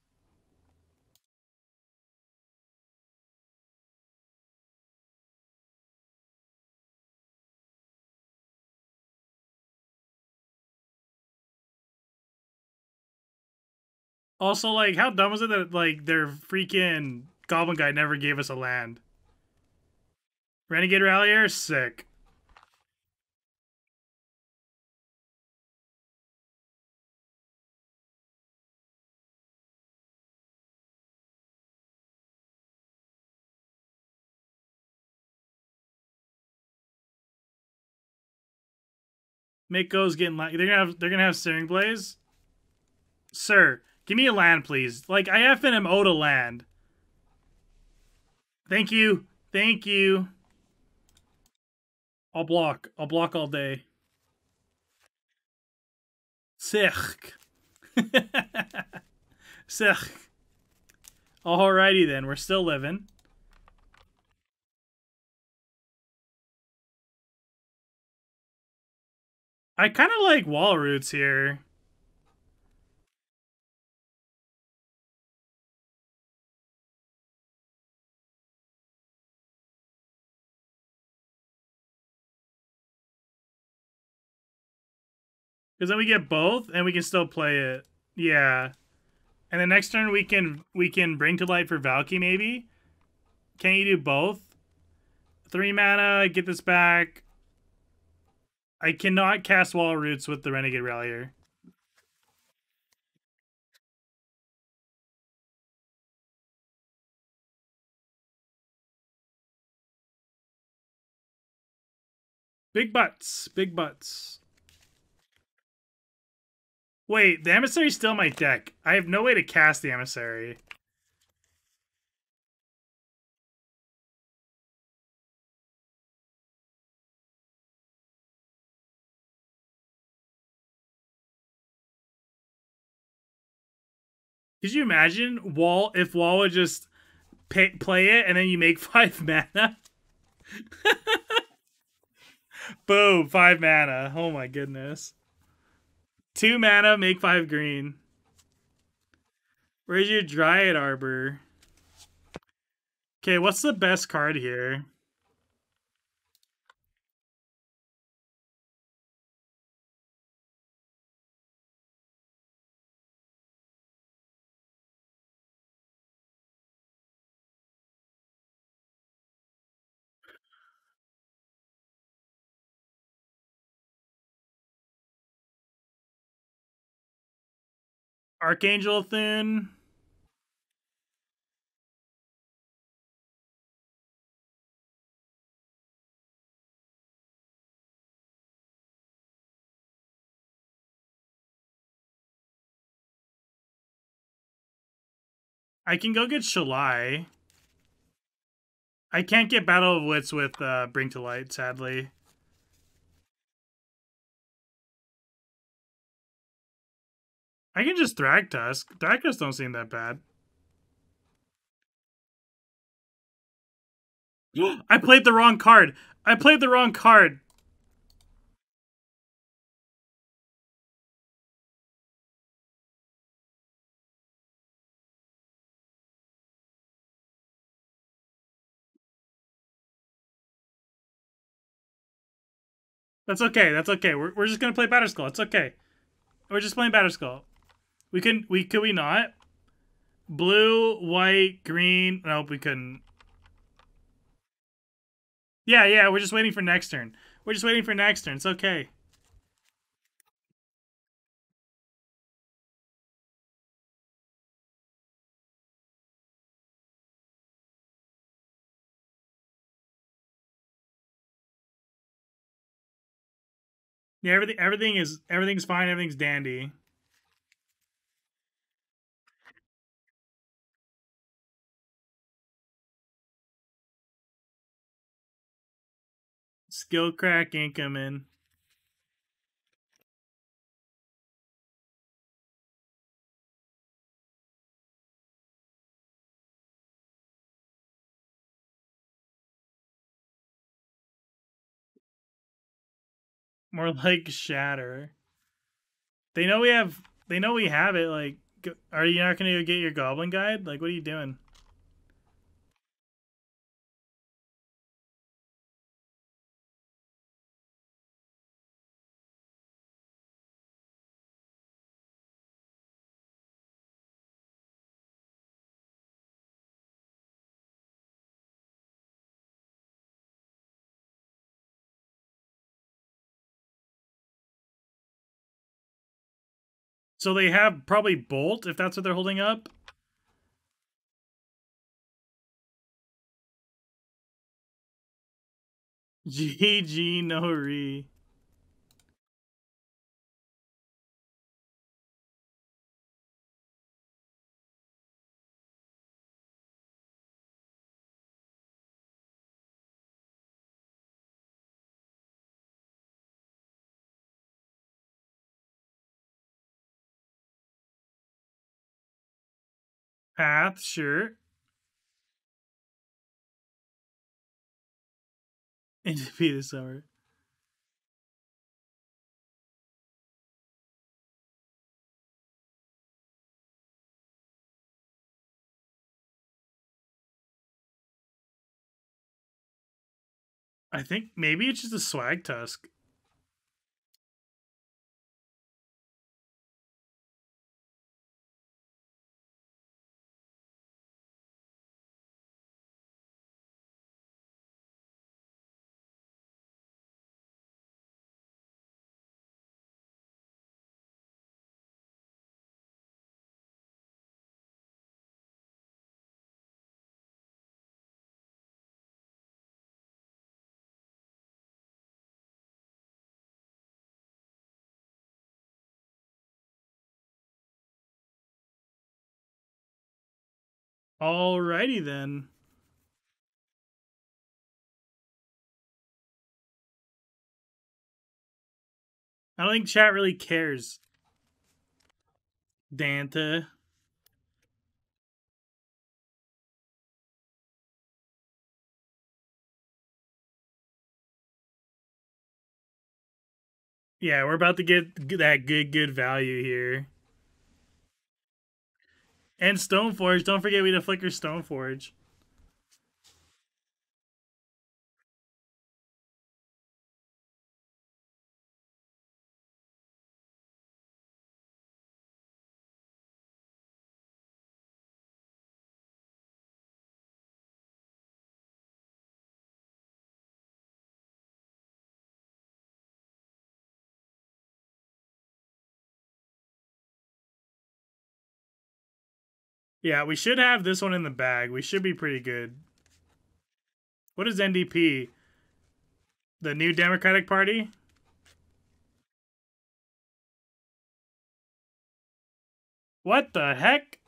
Also, like, how dumb was it that, like, their freaking goblin guy never gave us a land? Renegade Rallyer? Sick. Mako's getting like they're gonna have they're gonna have Searing Blaze. Sir, give me a land, please. Like I effing am owed a land. Thank you, thank you. I'll block. I'll block all day. Sick. Sick. Alrighty then, we're still living. I kind of like wall roots here. Because then we get both, and we can still play it. Yeah. And the next turn we can we can Bring to Light for Valki, maybe. Can you do both? Three mana, get this back. I cannot cast Wall of Roots with the Renegade Rallyer. Big butts. Big butts. Wait, the Emissary's still in my deck. I have no way to cast the Emissary. Could you imagine Wall if Wall would just pay, play it and then you make five mana? Boom, five mana. Oh my goodness. Two mana, make five green. Where's your Dryad Arbor? Okay, what's the best card here? Archangel Thune. I can go get Shalai. I can't get Battle of Wits with uh, Bring to Light, sadly. I can just Thragtusk. Thragtusk don't seem that bad. I played the wrong card. I played the wrong card. That's okay. That's okay. We're we're just gonna play Batterskull. It's okay. We're just playing Batterskull. We can we could we not? Blue, white, green. Nope, we couldn't. Yeah, yeah, we're just waiting for next turn. We're just waiting for next turn. It's okay. Yeah, everything everything is everything's fine, everything's dandy. Skill crack ain't coming. More like shatter. They know we have. They know we have it. Like, are you not gonna go get your goblin guide? Like, what are you doing? So they have probably Bolt, if that's what they're holding up. G G, no re. Path, sure. Into be the summer. I think maybe it's just a Swag Tusk. Alrighty then. I don't think chat really cares. Danta. Yeah, we're about to get that good, good value here. And Stoneforge. Don't forget we had to flicker Stoneforge. Yeah, we should have this one in the bag. We should be pretty good. What is N D P? The New Democratic Party? What the heck?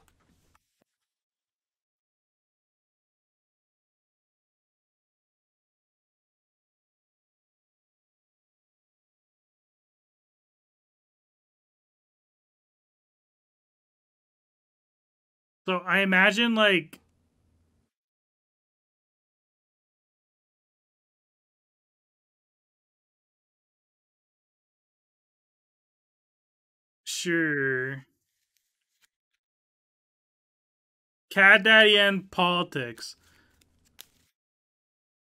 So I imagine, like, sure, Cat Daddy and politics.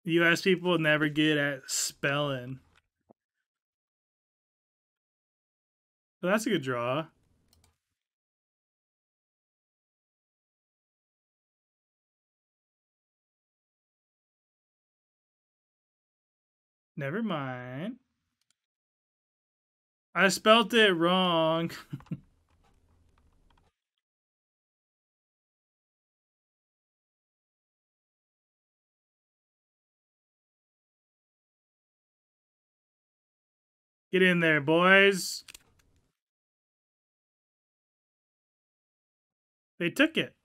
U S people never get at spelling. Well, that's a good draw. Never mind. I spelt it wrong. Get in there, boys. They took it.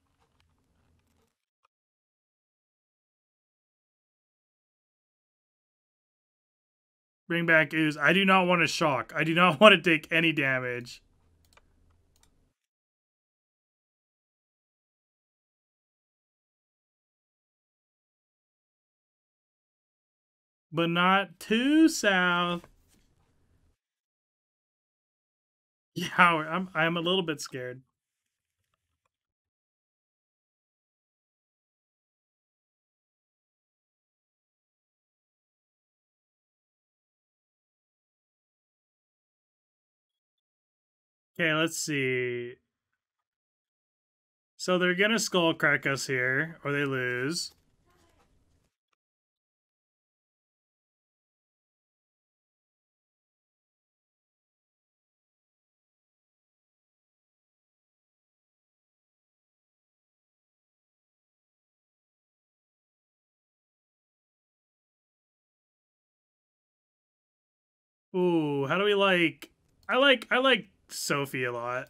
Bring back Ooze. I do not want to shock. I do not want to take any damage. But not too south. Yeah, I'm I'm a little bit scared. Okay, let's see. So they're going to Skullcrack us here, or they lose. Ooh, how do we like... I like... I like... Sophie a lot.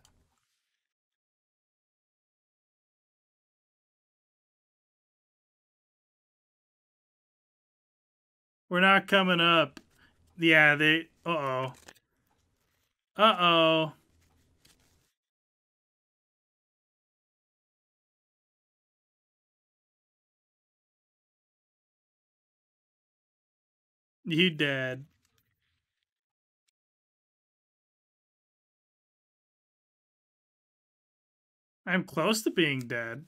We're not coming up. Yeah, they... Uh-oh. Uh-oh. You dead. I'm close to being dead.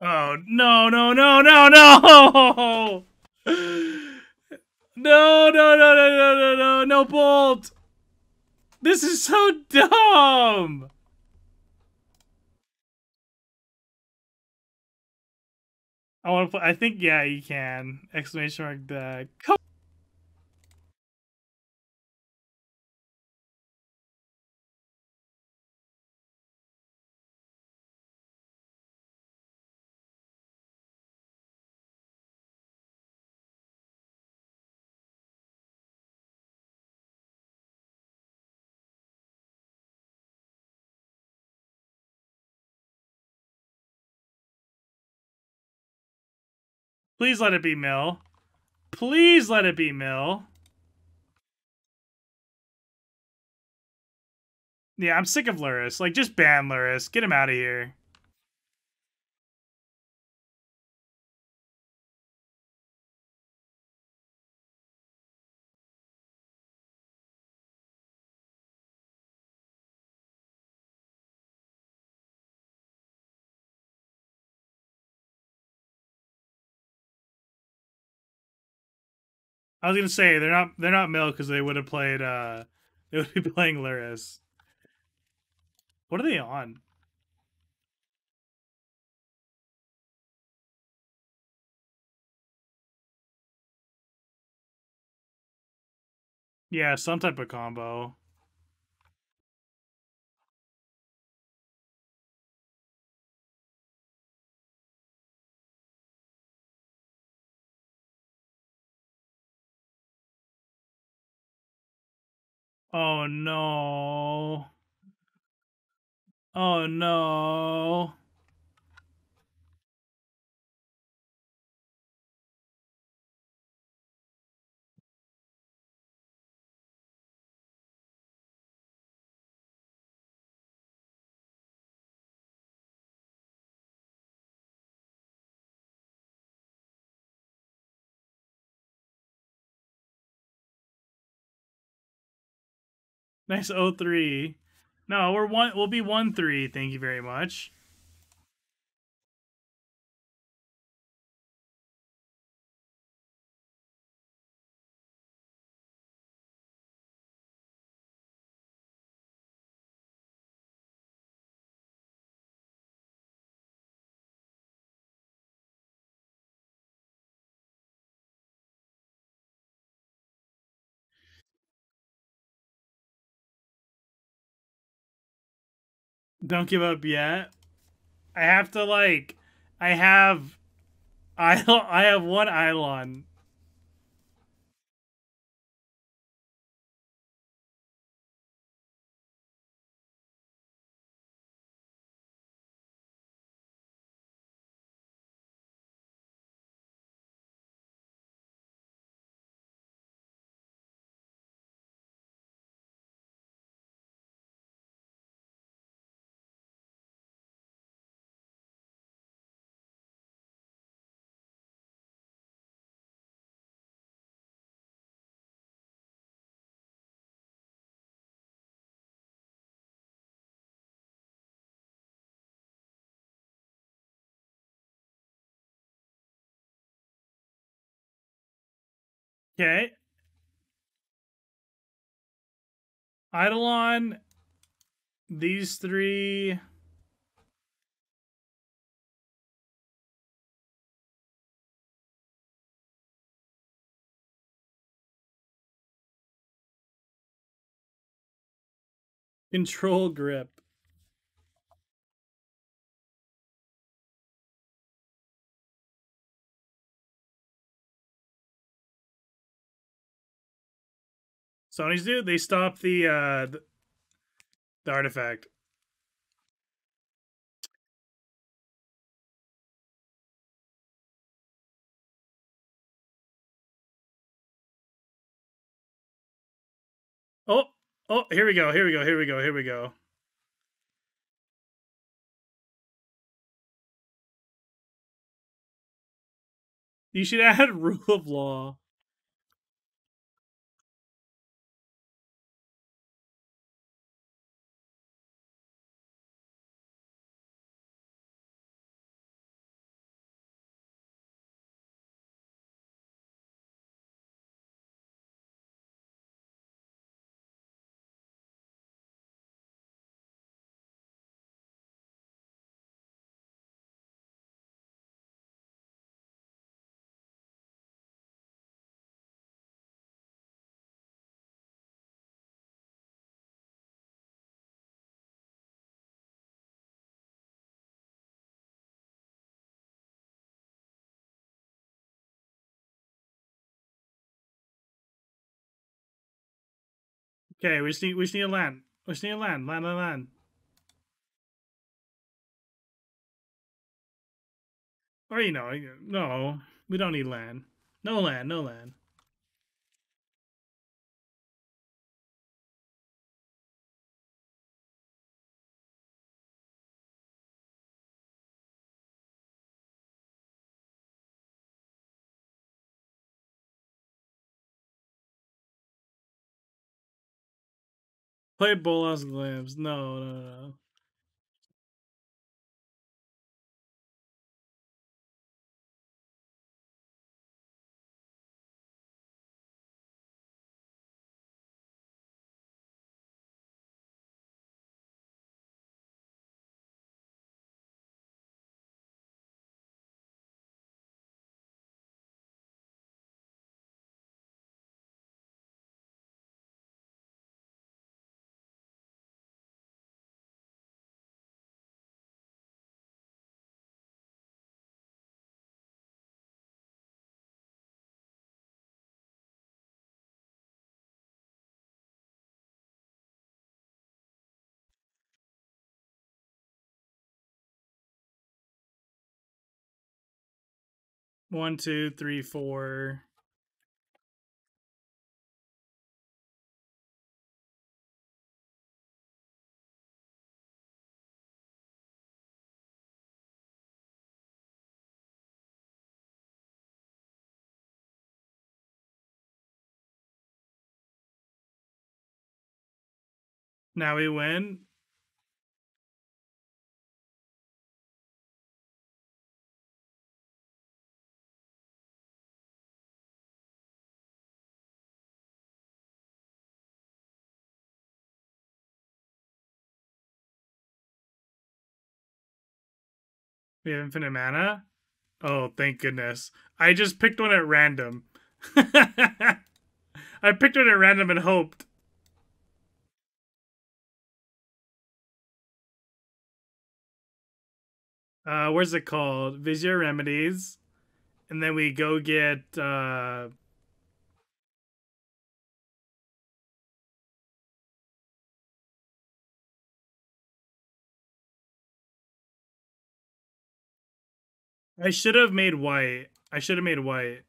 Oh, no, no, no, no, no! No, no, no, no, no, no, no, no, bolt! This is so dumb! I want to play, I think, yeah, you can. Exclamation mark, the... Come Please let it be Mill. Please let it be Mill. Yeah, I'm sick of Lurrus. Like, just ban Lurrus. Get him out of here. I was gonna say they're not they're not Mill because they would have played uh they would be playing Lurrus. What are they on? Yeah, some type of combo. Oh no. Oh no. Nice oh three. No, we're one we'll be one three, thank you very much. Don't give up yet. I have to like. I have. I I have one Eidolon. Okay. Eidolon, these three. Control grip. Sony's do they stop the uh the, the artifact. Oh, oh, here we go. Here we go. Here we go. Here we go. You should add rule of law. Okay, we just need we just need a land. We just need a land, land, land, land. Or you know, no. We don't need land. No land, no land. Play Bolas Glams. No, no, no. One, two, three, four. Now we win. We have infinite mana? Oh, thank goodness. I just picked one at random. I picked one at random and hoped. Uh, where's it called? Vizier Remedies. And then we go get... Uh... I should have made white. I should have made white.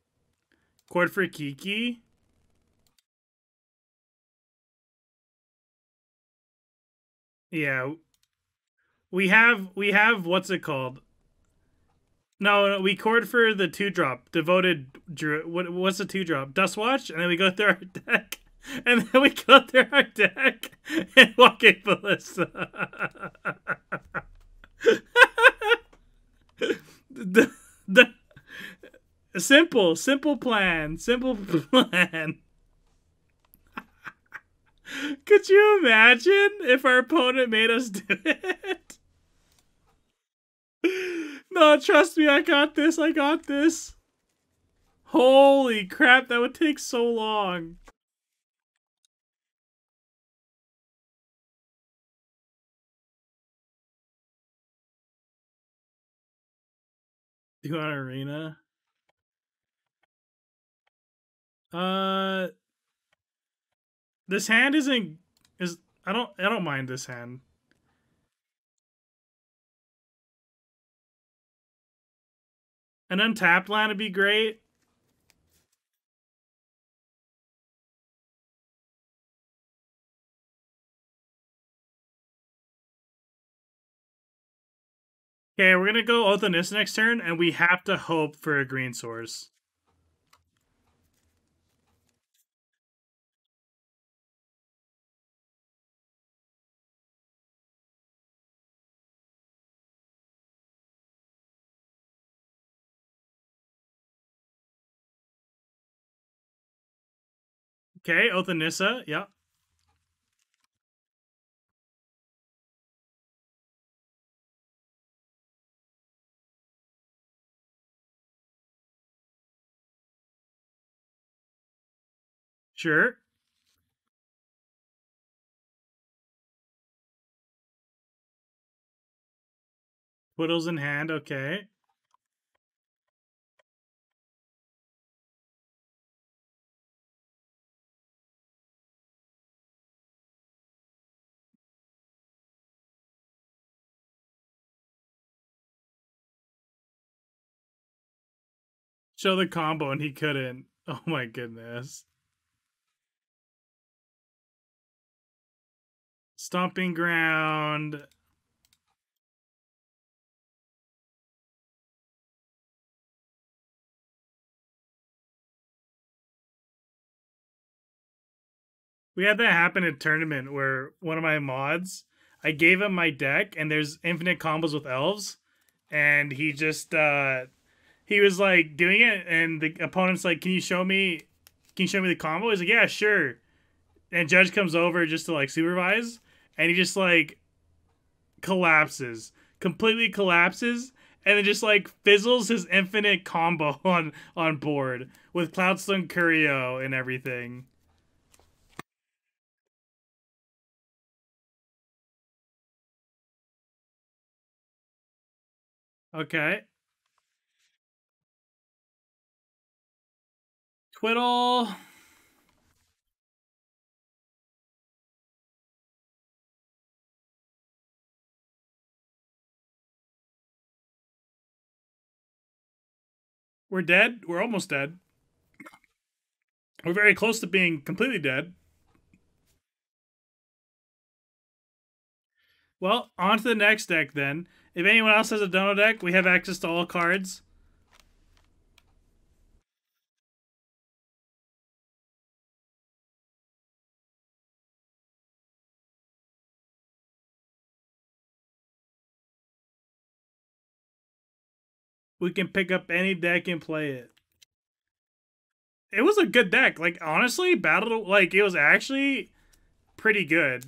Cord for Kiki. Yeah. We have we have what's it called? No, no we cord for the two drop. Devoted Druid. What what's the two drop? Dustwatch, and then we go through our deck. And then we go through our deck and walk in Ballista. The, the simple, simple plan, simple plan. Could you imagine if our opponent made us do it? No, trust me, I got this, I got this. Holy crap, that would take so long. Do you want arena? Uh, this hand isn't is I don't I don't mind this hand. An untapped land would be great. Okay, we're gonna go Oath on this next turn, and we have to hope for a green source. Okay, Oath of Nissa, yeah. Sure. Twiddles in hand, okay. show the combo and he couldn't. Oh my goodness. Stomping ground. We had that happen in a tournament where one of my mods, I gave him my deck and there's infinite combos with elves. And he just, uh, he was like doing it. And the opponent's like, can you show me, can you show me the combo? He's like, yeah, sure. And Judge comes over just to like supervise. And he just like collapses, completely collapses. And then just like fizzles his infinite combo on, on board with Cloudstone Curio and everything. Okay. Twiddle. We're dead. We're almost dead. We're very close to being completely dead. Well, on to the next deck then. If anyone else has a dono deck, we have access to all cards. We can pick up any deck and play it. It was a good deck. Like, honestly, Battle... Like, it was actually pretty good.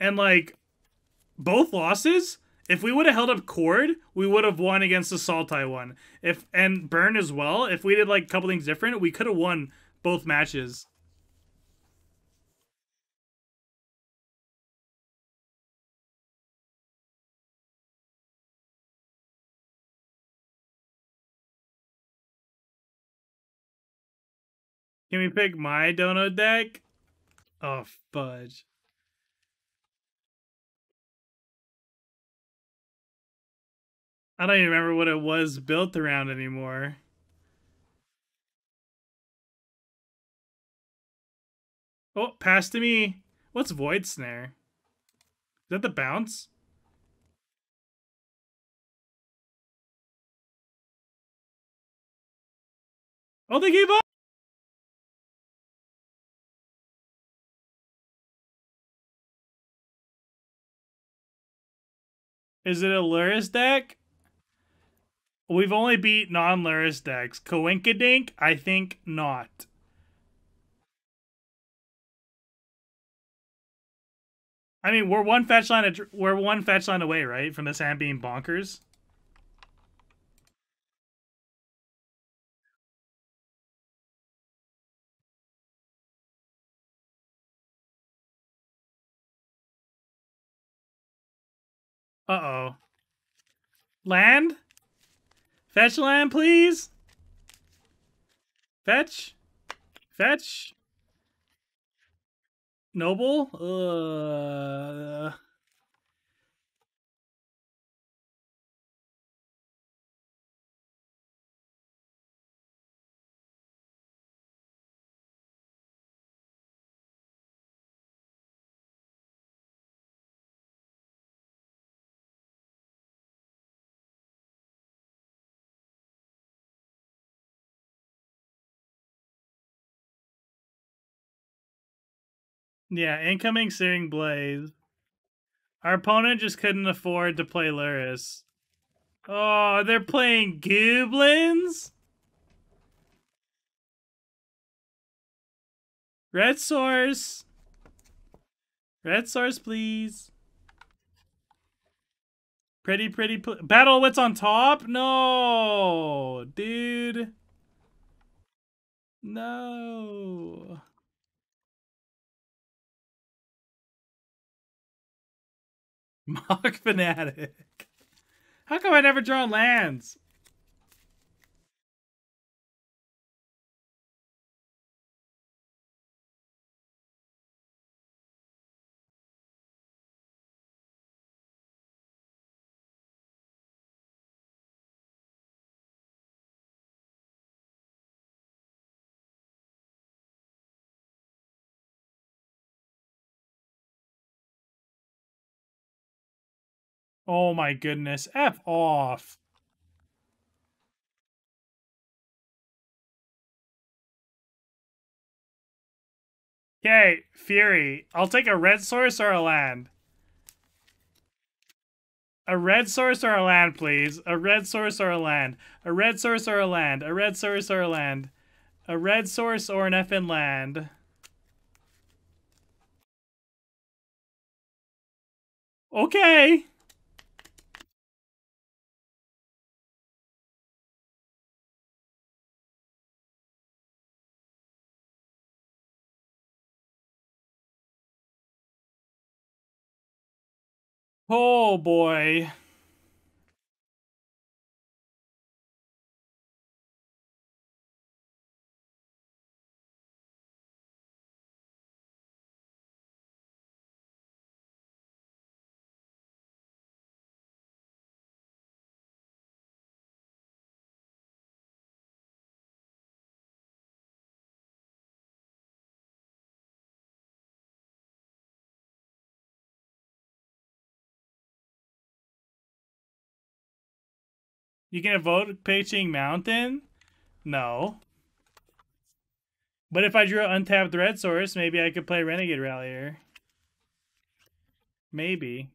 And, like, both losses, if we would have held up Cord, we would have won against the Saltai one. If, and Burn as well. If we did, like, a couple things different, we could have won both matches. Can we pick my dono deck? Oh, fudge. I don't even remember what it was built around anymore. Oh, pass to me. What's Void Snare? Is that the bounce? Oh, they gave up! Is it a Lurrus deck? We've only beat non-Lurrus decks. Coinkadink? I think not. I mean, we're one fetch line. We're one fetch line away, right, from this hand being bonkers. Uh oh. Land. Fetch land, please. Fetch. Fetch. Noble. Uh. Yeah, incoming Searing Blaze. Our opponent just couldn't afford to play Lurrus. Oh, they're playing Goblins? Red Source. Red Source, please. Pretty, pretty... Pl Battle Wits on top? No! Dude. No... Mock Fanatic. How come I never draw lands? Oh my goodness. F off. Okay, Fury. I'll take a red source or a land. A red source or a land, please. A red source or a land. A red source or a land. A red source or a land. A red source or an effing land. Okay. Oh boy. You can vote Peiching Mountain? No. But if I drew an untapped red source, maybe I could play Renegade Rallyer. Maybe.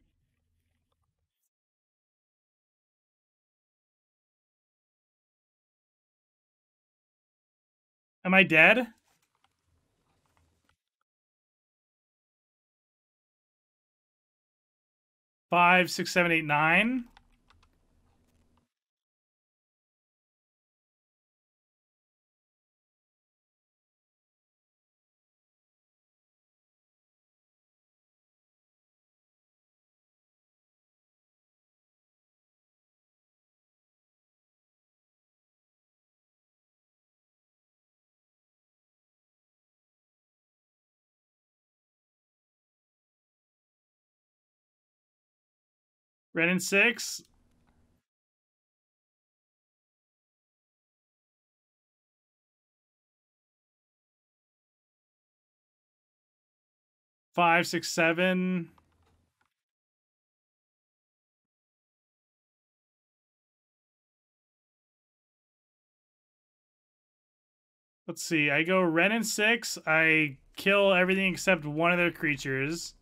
Am I dead? Five, six, seven, eight, nine. Red and six. Five, six, seven. Let's see. I go red and six. I kill everything except one of their creatures.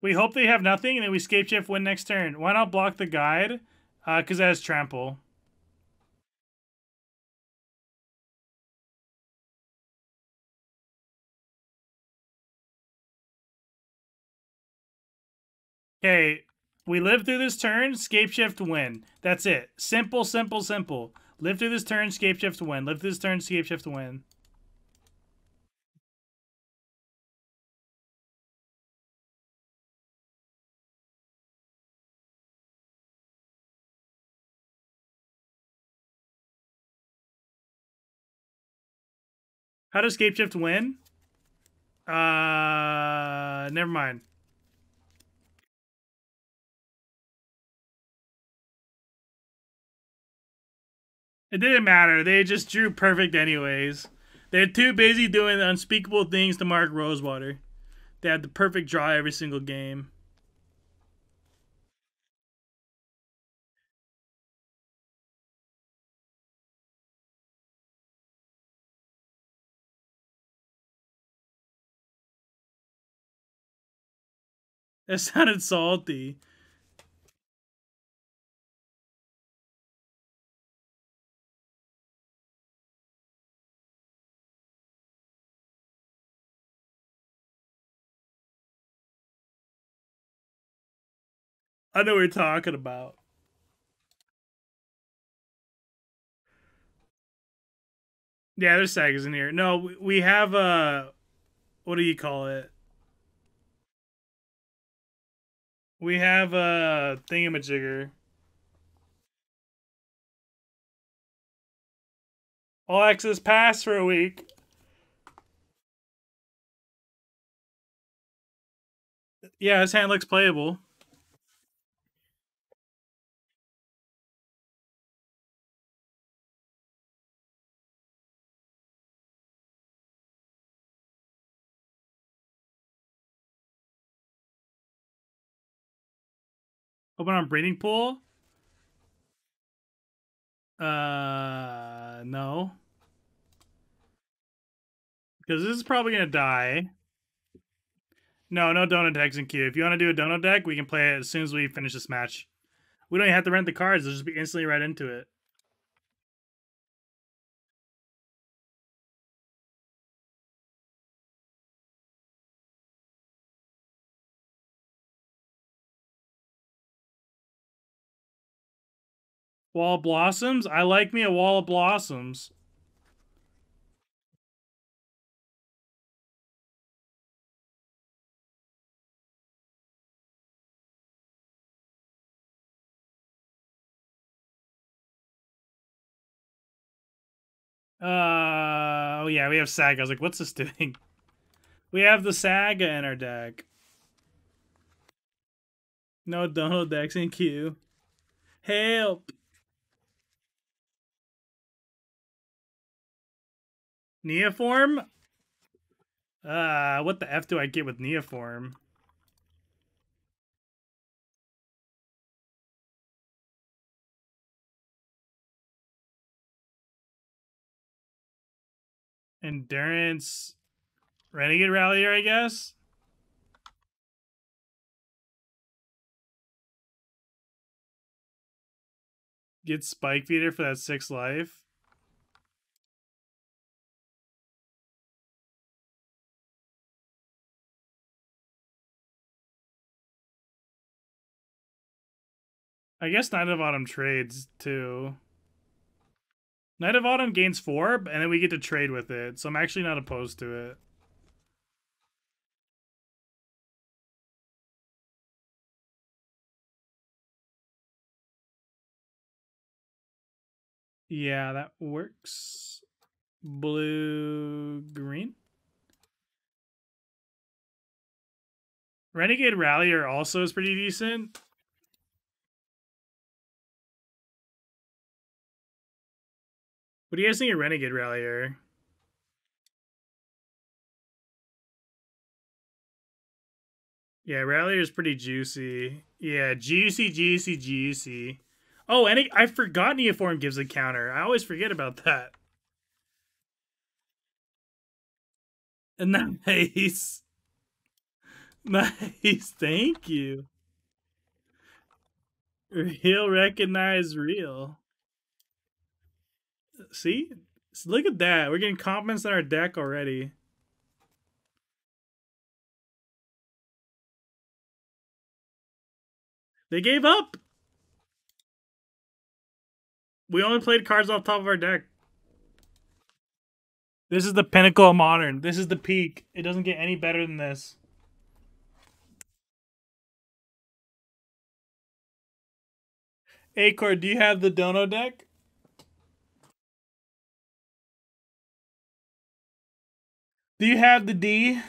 We hope they have nothing, and then we scape shift win next turn. Why not block the guide? Uh, because that has trample. Okay, we live through this turn, scape shift win. That's it. Simple, simple, simple. Live through this turn, scape shift win. Live through this turn, scape shift win. How does Scapeshift win? Uh, never mind. It didn't matter. They just drew perfect anyways. They're too busy doing unspeakable things to mark Rosewater. They had the perfect draw every single game. That sounded salty. I know what you're talking about. Yeah, there's sagas in here. No, we have a... What do you call it? We have a thingamajigger. All access pass for a week. Yeah, his hand looks playable. Open on breeding pool. Uh, no. Because this is probably going to die. No, no dono decks in queue. If you want to do a dono deck, we can play it as soon as we finish this match. We don't even have to rent the cards. It'll just be instantly right into it. Wall of Blossoms? I like me a Wall of Blossoms. Uh, oh yeah, we have Saga. I was like, what's this doing? We have the Saga in our deck. No dono decks in queue. Help! Neoform? Uh, what the F do I get with Neoform? Endurance. Renegade Rallyer, I guess? Get Spike Feeder for that six life. I guess Knight of Autumn trades, too. Knight of Autumn gains four, and then we get to trade with it, so I'm actually not opposed to it. Yeah, that works. Blue, green. Renegade Rallyer also is pretty decent. What do you guys think of Renegade Rallyer? Yeah, Rallyer is pretty juicy. Yeah, juicy, juicy, juicy. Oh, and it, I forgot Neoform gives a counter. I always forget about that. Nice. Nice, thank you. Real recognize real. See? Look at that. We're getting compliments on our deck already. They gave up. We only played cards off top of our deck. This is the pinnacle of Modern. This is the peak. It doesn't get any better than this. Hey, Cord, do you have the dono deck? Do you have the D?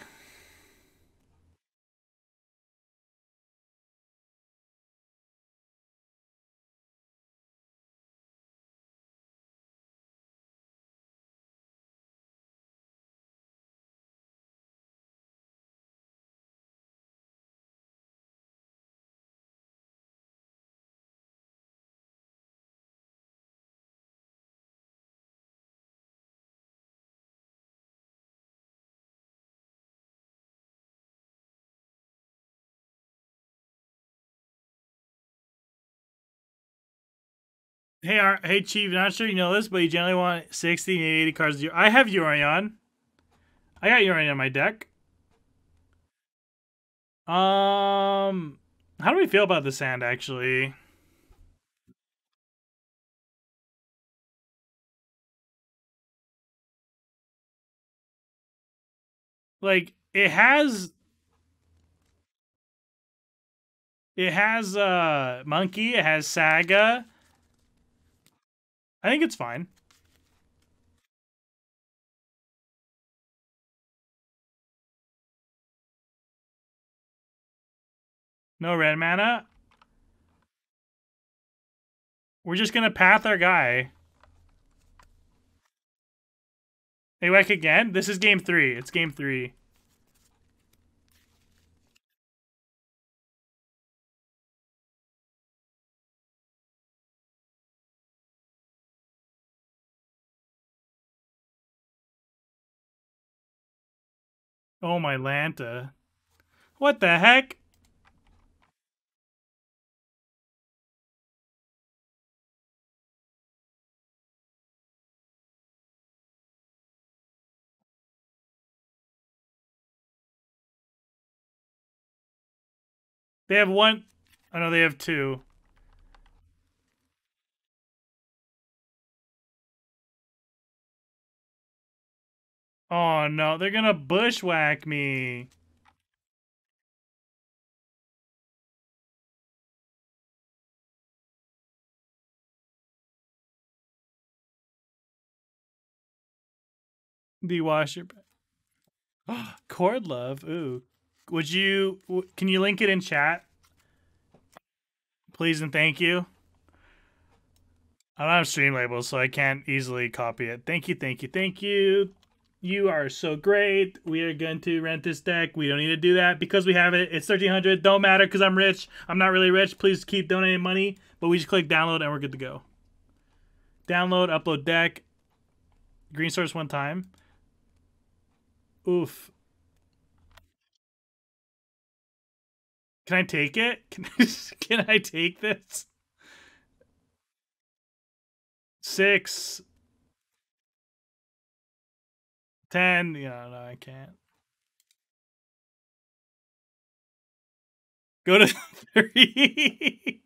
Hey, our, hey, Chief, not sure you know this, but you generally want sixty, maybe eighty cards. I have Yorion. I got Yorion on my deck. Um, how do we feel about this hand, actually? Like, it has... It has, uh, Monkey, it has Saga... I think it's fine. No red mana. We're just going to path our guy. They whack again? This is game three. It's game three. Oh, my Lanta. What the heck? They have one. Oh, no, they have two. Oh, no, they're gonna bushwhack me. The washer. Oh, Cord love. Ooh. Would you, can you link it in chat? Please and thank you. I don't have stream labels, so I can't easily copy it. Thank you, thank you, thank you. You are so great. We are going to rent this deck. We don't need to do that because we have it. It's thirteen hundred. Don't matter because I'm rich. I'm not really rich. Please keep donating money. But we just click download and we're good to go. Download, upload deck. Green source one time. Oof. Can I take it? Can I, can I take this? Six. Ten. You know, no, I can't. Go to three.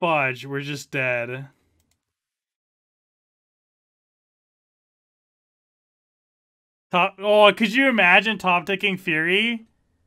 Fudge, we're just dead. Top, oh, could you imagine top-ticking Fury?